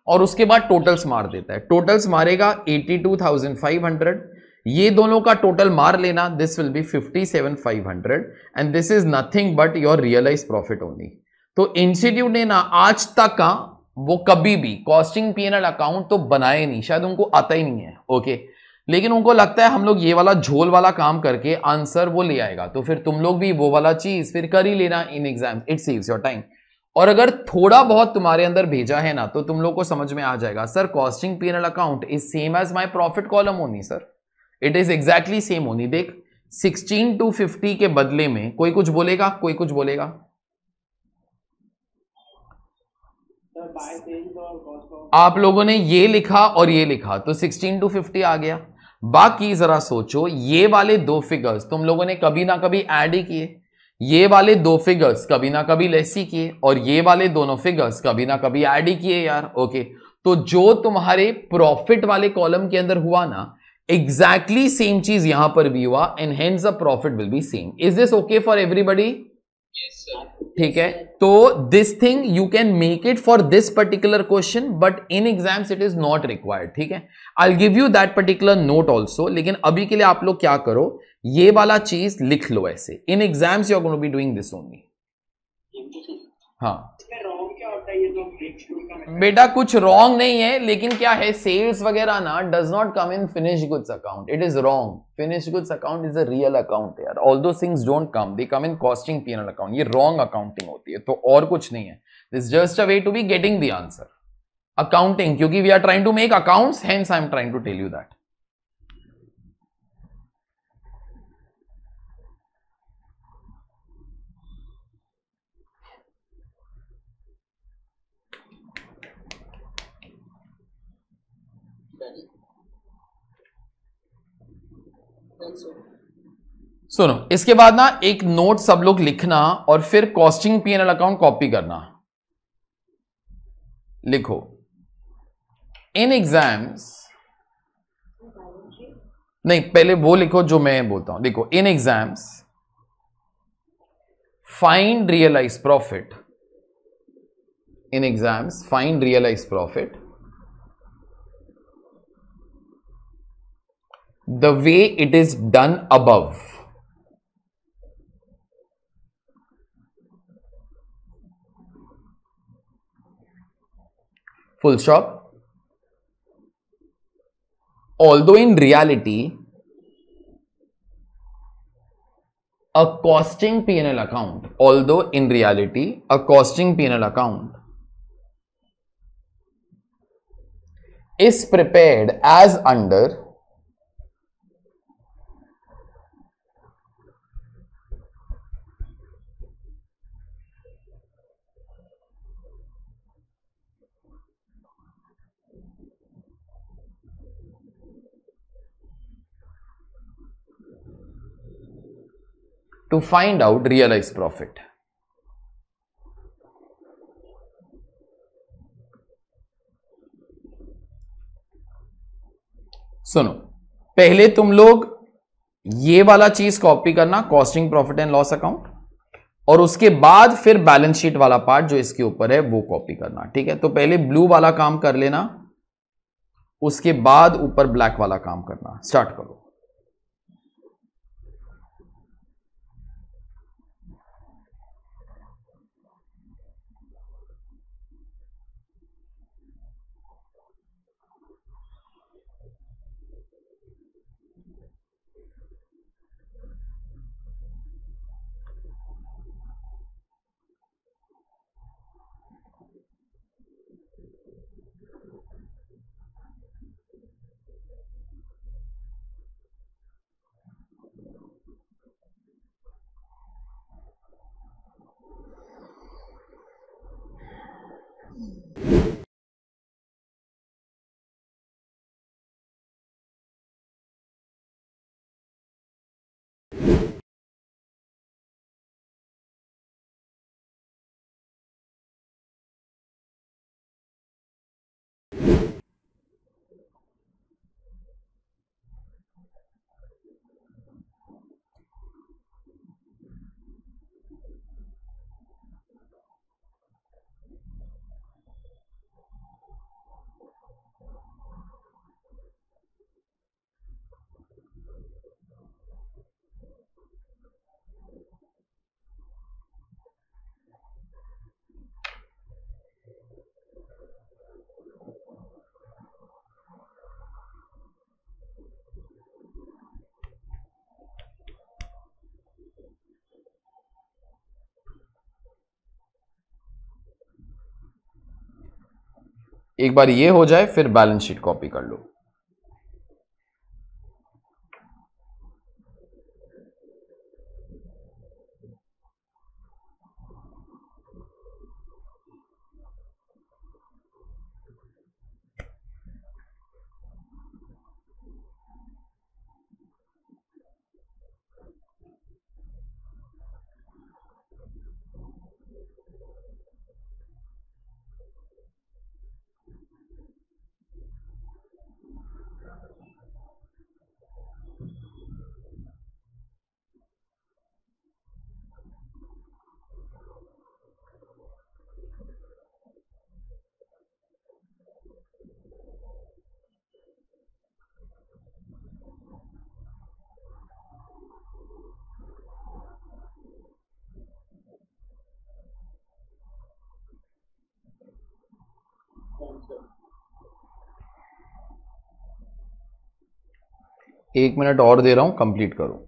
और उसके बाद टोटल्स मार देता है, टोटल्स मारेगा eighty two thousand five hundred, ये दोनों का टोटल मार लेना, this will be fifty seven thousand five hundred and this is nothing but your realise profit only. तो इंस्टीट्यूट ने ना आज तक का वो कभी भी costing P and L account तो बनाए नहीं, शायद उनको आता ही नहीं है, ओके, लेकिन उनको लगता है हम लोग ये वाला झोल वाला काम करके आंसर वो ले आएगा, तो फिर तुम लोग भी वो वाला चीज फिर कर ही लेना in exam, it saves your time. और अगर थोड़ा बहुत तुम्हारे अंदर भेजा है ना तो तुम लोग को समझ में आ जाएगा, sir costing P and L account is same as my profit column only, sir it is exactly same only. देख सिक्सटीन टू फिफ्टी के बदले में कोई कुछ बोलेगा, कोई कुछ बोलेगा, आप लोगों ने ये लिखा और ये लिखा तो सिक्सटीन टू फिफ्टी आ गया। बाकी जरा सोचो, ये वाले दो फिगर्स तुम लोगों ने कभी ना कभी ऐड ही किए, ये वाले दो फिगर्स कभी ना कभी लेस ही किए, और ये वाले दोनों फिगर्स कभी ना कभी ऐड ही किए यार, ओके। तो जो तुम्हारे प्रॉफिट वाले कॉलम के अंदर हुआ ना, एग्जैक्टली सेम चीज यहां पर भी हुआ and hence the profit will be same. Is this okay for everybody? ठीक है, तो this thing you can make it for this particular question but in exams it is not required, ठीक है, I give you that particular note also. लेकिन अभी के लिए आप लोग क्या करो, ये वाला चीज लिख लो ऐसे, in exams you are going to be doing this only. हाँ बेटा कुछ रॉन्ग नहीं है, लेकिन क्या है, सेल्स वगैरह ना does not come in finish goods account, it is wrong, finish goods account is a real account यार, ऑल दो things don't come, they come in costing P and L account, ये रॉन्ग अकाउंटिंग होती है, तो और कुछ नहीं है, this just a way to be getting the answer accounting, क्योंकि we are trying to make accounts, hence I am trying to tell you that. सुनो, इसके बाद ना एक नोट सब लोग लिखना और फिर costing P and L account copy करना। लिखो इन एग्जाम्स, नहीं पहले वो लिखो जो मैं बोलता हूं, देखो in exams find realise profit, in exams find realise profit the way it is done above, full stop, although in reality a costing P and L account, although in reality a costing P and L account is prepared as under to find out realized profit. सुनो, पहले तुम लोग ये वाला चीज copy करना, costing profit and loss account, और उसके बाद फिर बैलेंस शीट वाला पार्ट जो इसके ऊपर है वो कॉपी करना, ठीक है। तो पहले ब्लू वाला काम कर लेना, उसके बाद ऊपर ब्लैक वाला काम करना, स्टार्ट करो। एक बार ये हो जाए फिर बैलेंस शीट कॉपी कर लो। एक मिनट और दे रहा हूं, कंप्लीट करो।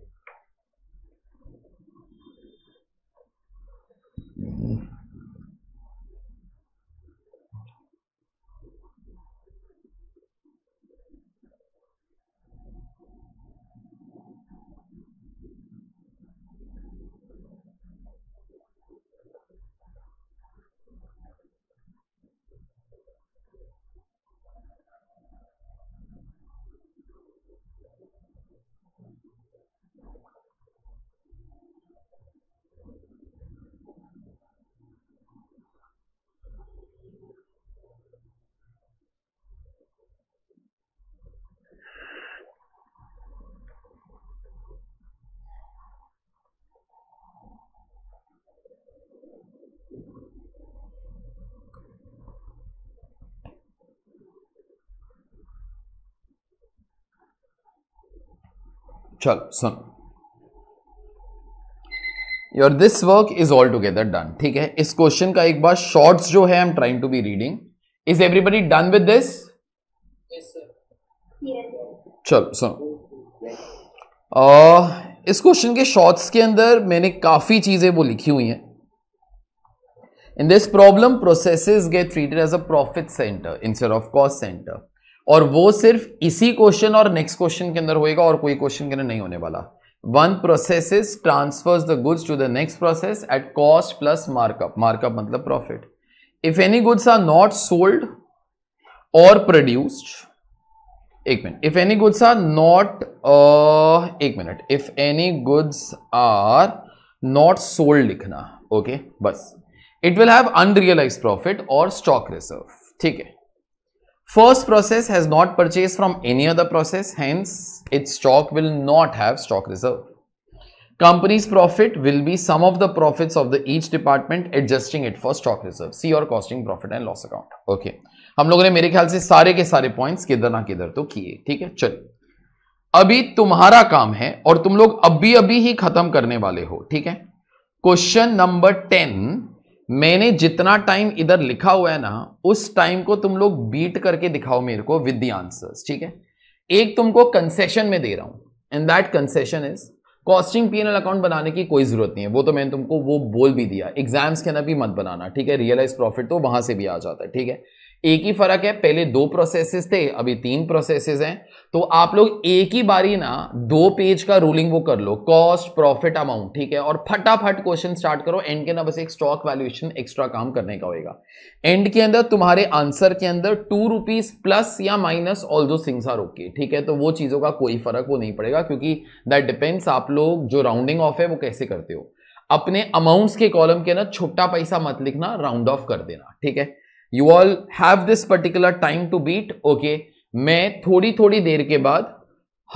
चलो सुन, your this work is all together done. ठीक है, इस क्वेश्चन का एक बार शॉर्ट्स जो है I am trying to be reading. Is everybody done with this? चलो सुन, इस क्वेश्चन के शॉर्ट्स के अंदर मैंने काफी चीजें वो लिखी हुई हैं। In this problem processes get treated as a profit centre instead of cost centre, और वो सिर्फ इसी क्वेश्चन और नेक्स्ट क्वेश्चन के अंदर होएगा और कोई क्वेश्चन के अंदर नहीं होने वाला। One processes transfers the goods to the next process at cost plus markup, markup मतलब profit. If any goods are not sold और प्रोड्यूस्ड, एक minute, if any goods are not एक minute if any goods are not sold लिखना, okay okay? बस, it will have unrealised profit और stock reserve. ठीक है, first process has not purchased from any other process, hence its stock will not have stock reserve. Company's profit will be sum of the profits of the each department adjusting it for stock reserve. See your costing profit and loss account. Okay, हम लोगों ने मेरे ख्याल से सारे के सारे points किधर ना किधर तो किए। ठीक है, चलिए अभी तुम्हारा काम है और तुम लोग अभी अभी ही खत्म करने वाले हो। ठीक है, क्वेश्चन नंबर टेन मैंने जितना टाइम इधर लिखा हुआ है ना उस टाइम को तुम लोग बीट करके दिखाओ मेरे को विद द आंसर्स। ठीक है, एक तुमको कंसेशन में दे रहा हूं, and that concession is costing P and L account बनाने की कोई जरूरत नहीं है। वो तो मैंने तुमको वो बोल भी दिया, एग्जाम्स के अंदर भी मत बनाना। ठीक है, रियलाइज प्रॉफिट तो वहां से भी आ जाता है। ठीक है, एक ही फर्क है, पहले दो प्रोसेसेस थे अभी तीन प्रोसेसेस हैं, तो आप लोग एक ही बारी ना दो पेज का रूलिंग वो कर लो, कॉस्ट प्रॉफिट अमाउंट। ठीक है, और फटाफट क्वेश्चन स्टार्ट करो। एंड के अंदर बस एक स्टॉक वैल्यूएशन एक्स्ट्रा काम करने का होगा। एंड के अंदर तुम्हारे आंसर के अंदर टू रुपीज प्लस या माइनस ऑल दो थिंग्स आर ओके। ठीक है, तो वो चीजों का कोई फर्क वो नहीं पड़ेगा, क्योंकि दैट डिपेंड्स आप लोग जो राउंडिंग ऑफ है वो कैसे करते हो। अपने अमाउंट्स के कॉलम के अंदर छोटा पैसा मत लिखना, राउंड ऑफ कर देना। ठीक है, you all have this particular time to beat. Okay, मैं थोड़ी थोड़ी देर के बाद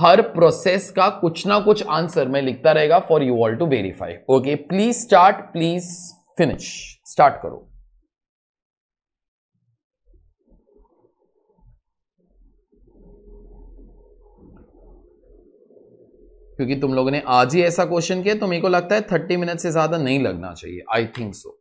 हर प्रोसेस का कुछ ना कुछ आंसर मैं लिखता रहेगा for you all to verify. Okay, please start, please finish. Start करो. क्योंकि तुम लोगों ने आज ही ऐसा क्वेश्चन किया तो मेरे को लगता है थर्टी मिनट से ज्यादा नहीं लगना चाहिए. I think so.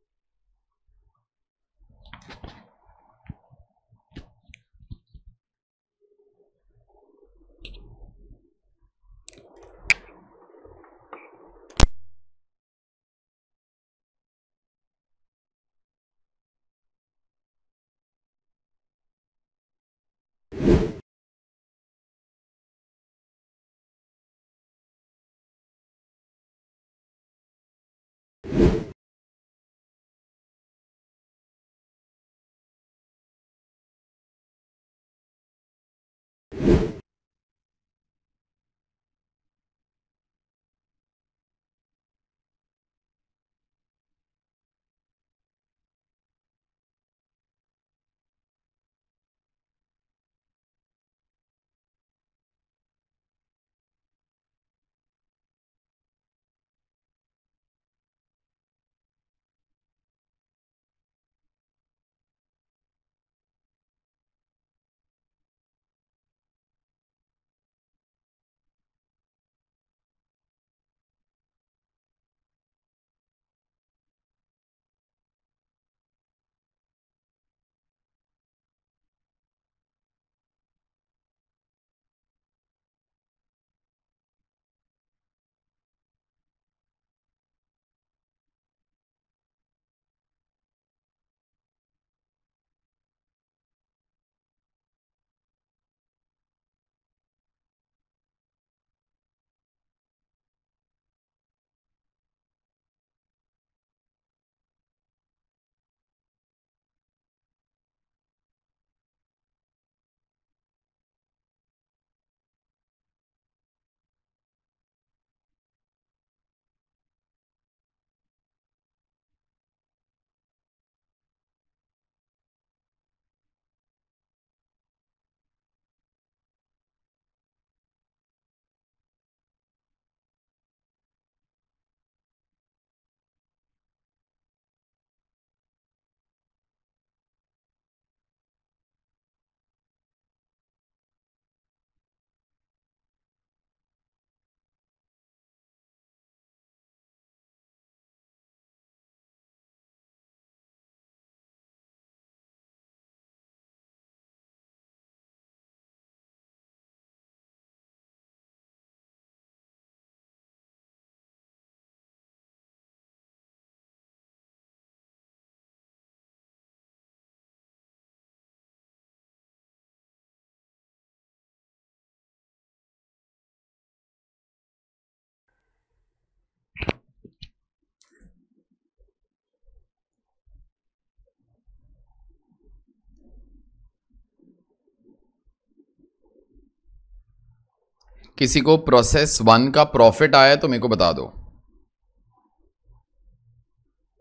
किसी को प्रोसेस वन का प्रॉफिट आया है तो मेरे को बता दो.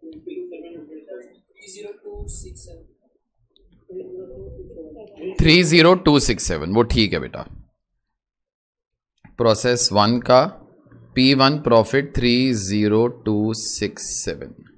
Three zero two six seven. वो ठीक है बेटा. प्रोसेस वन का P one profit three zero two six seven.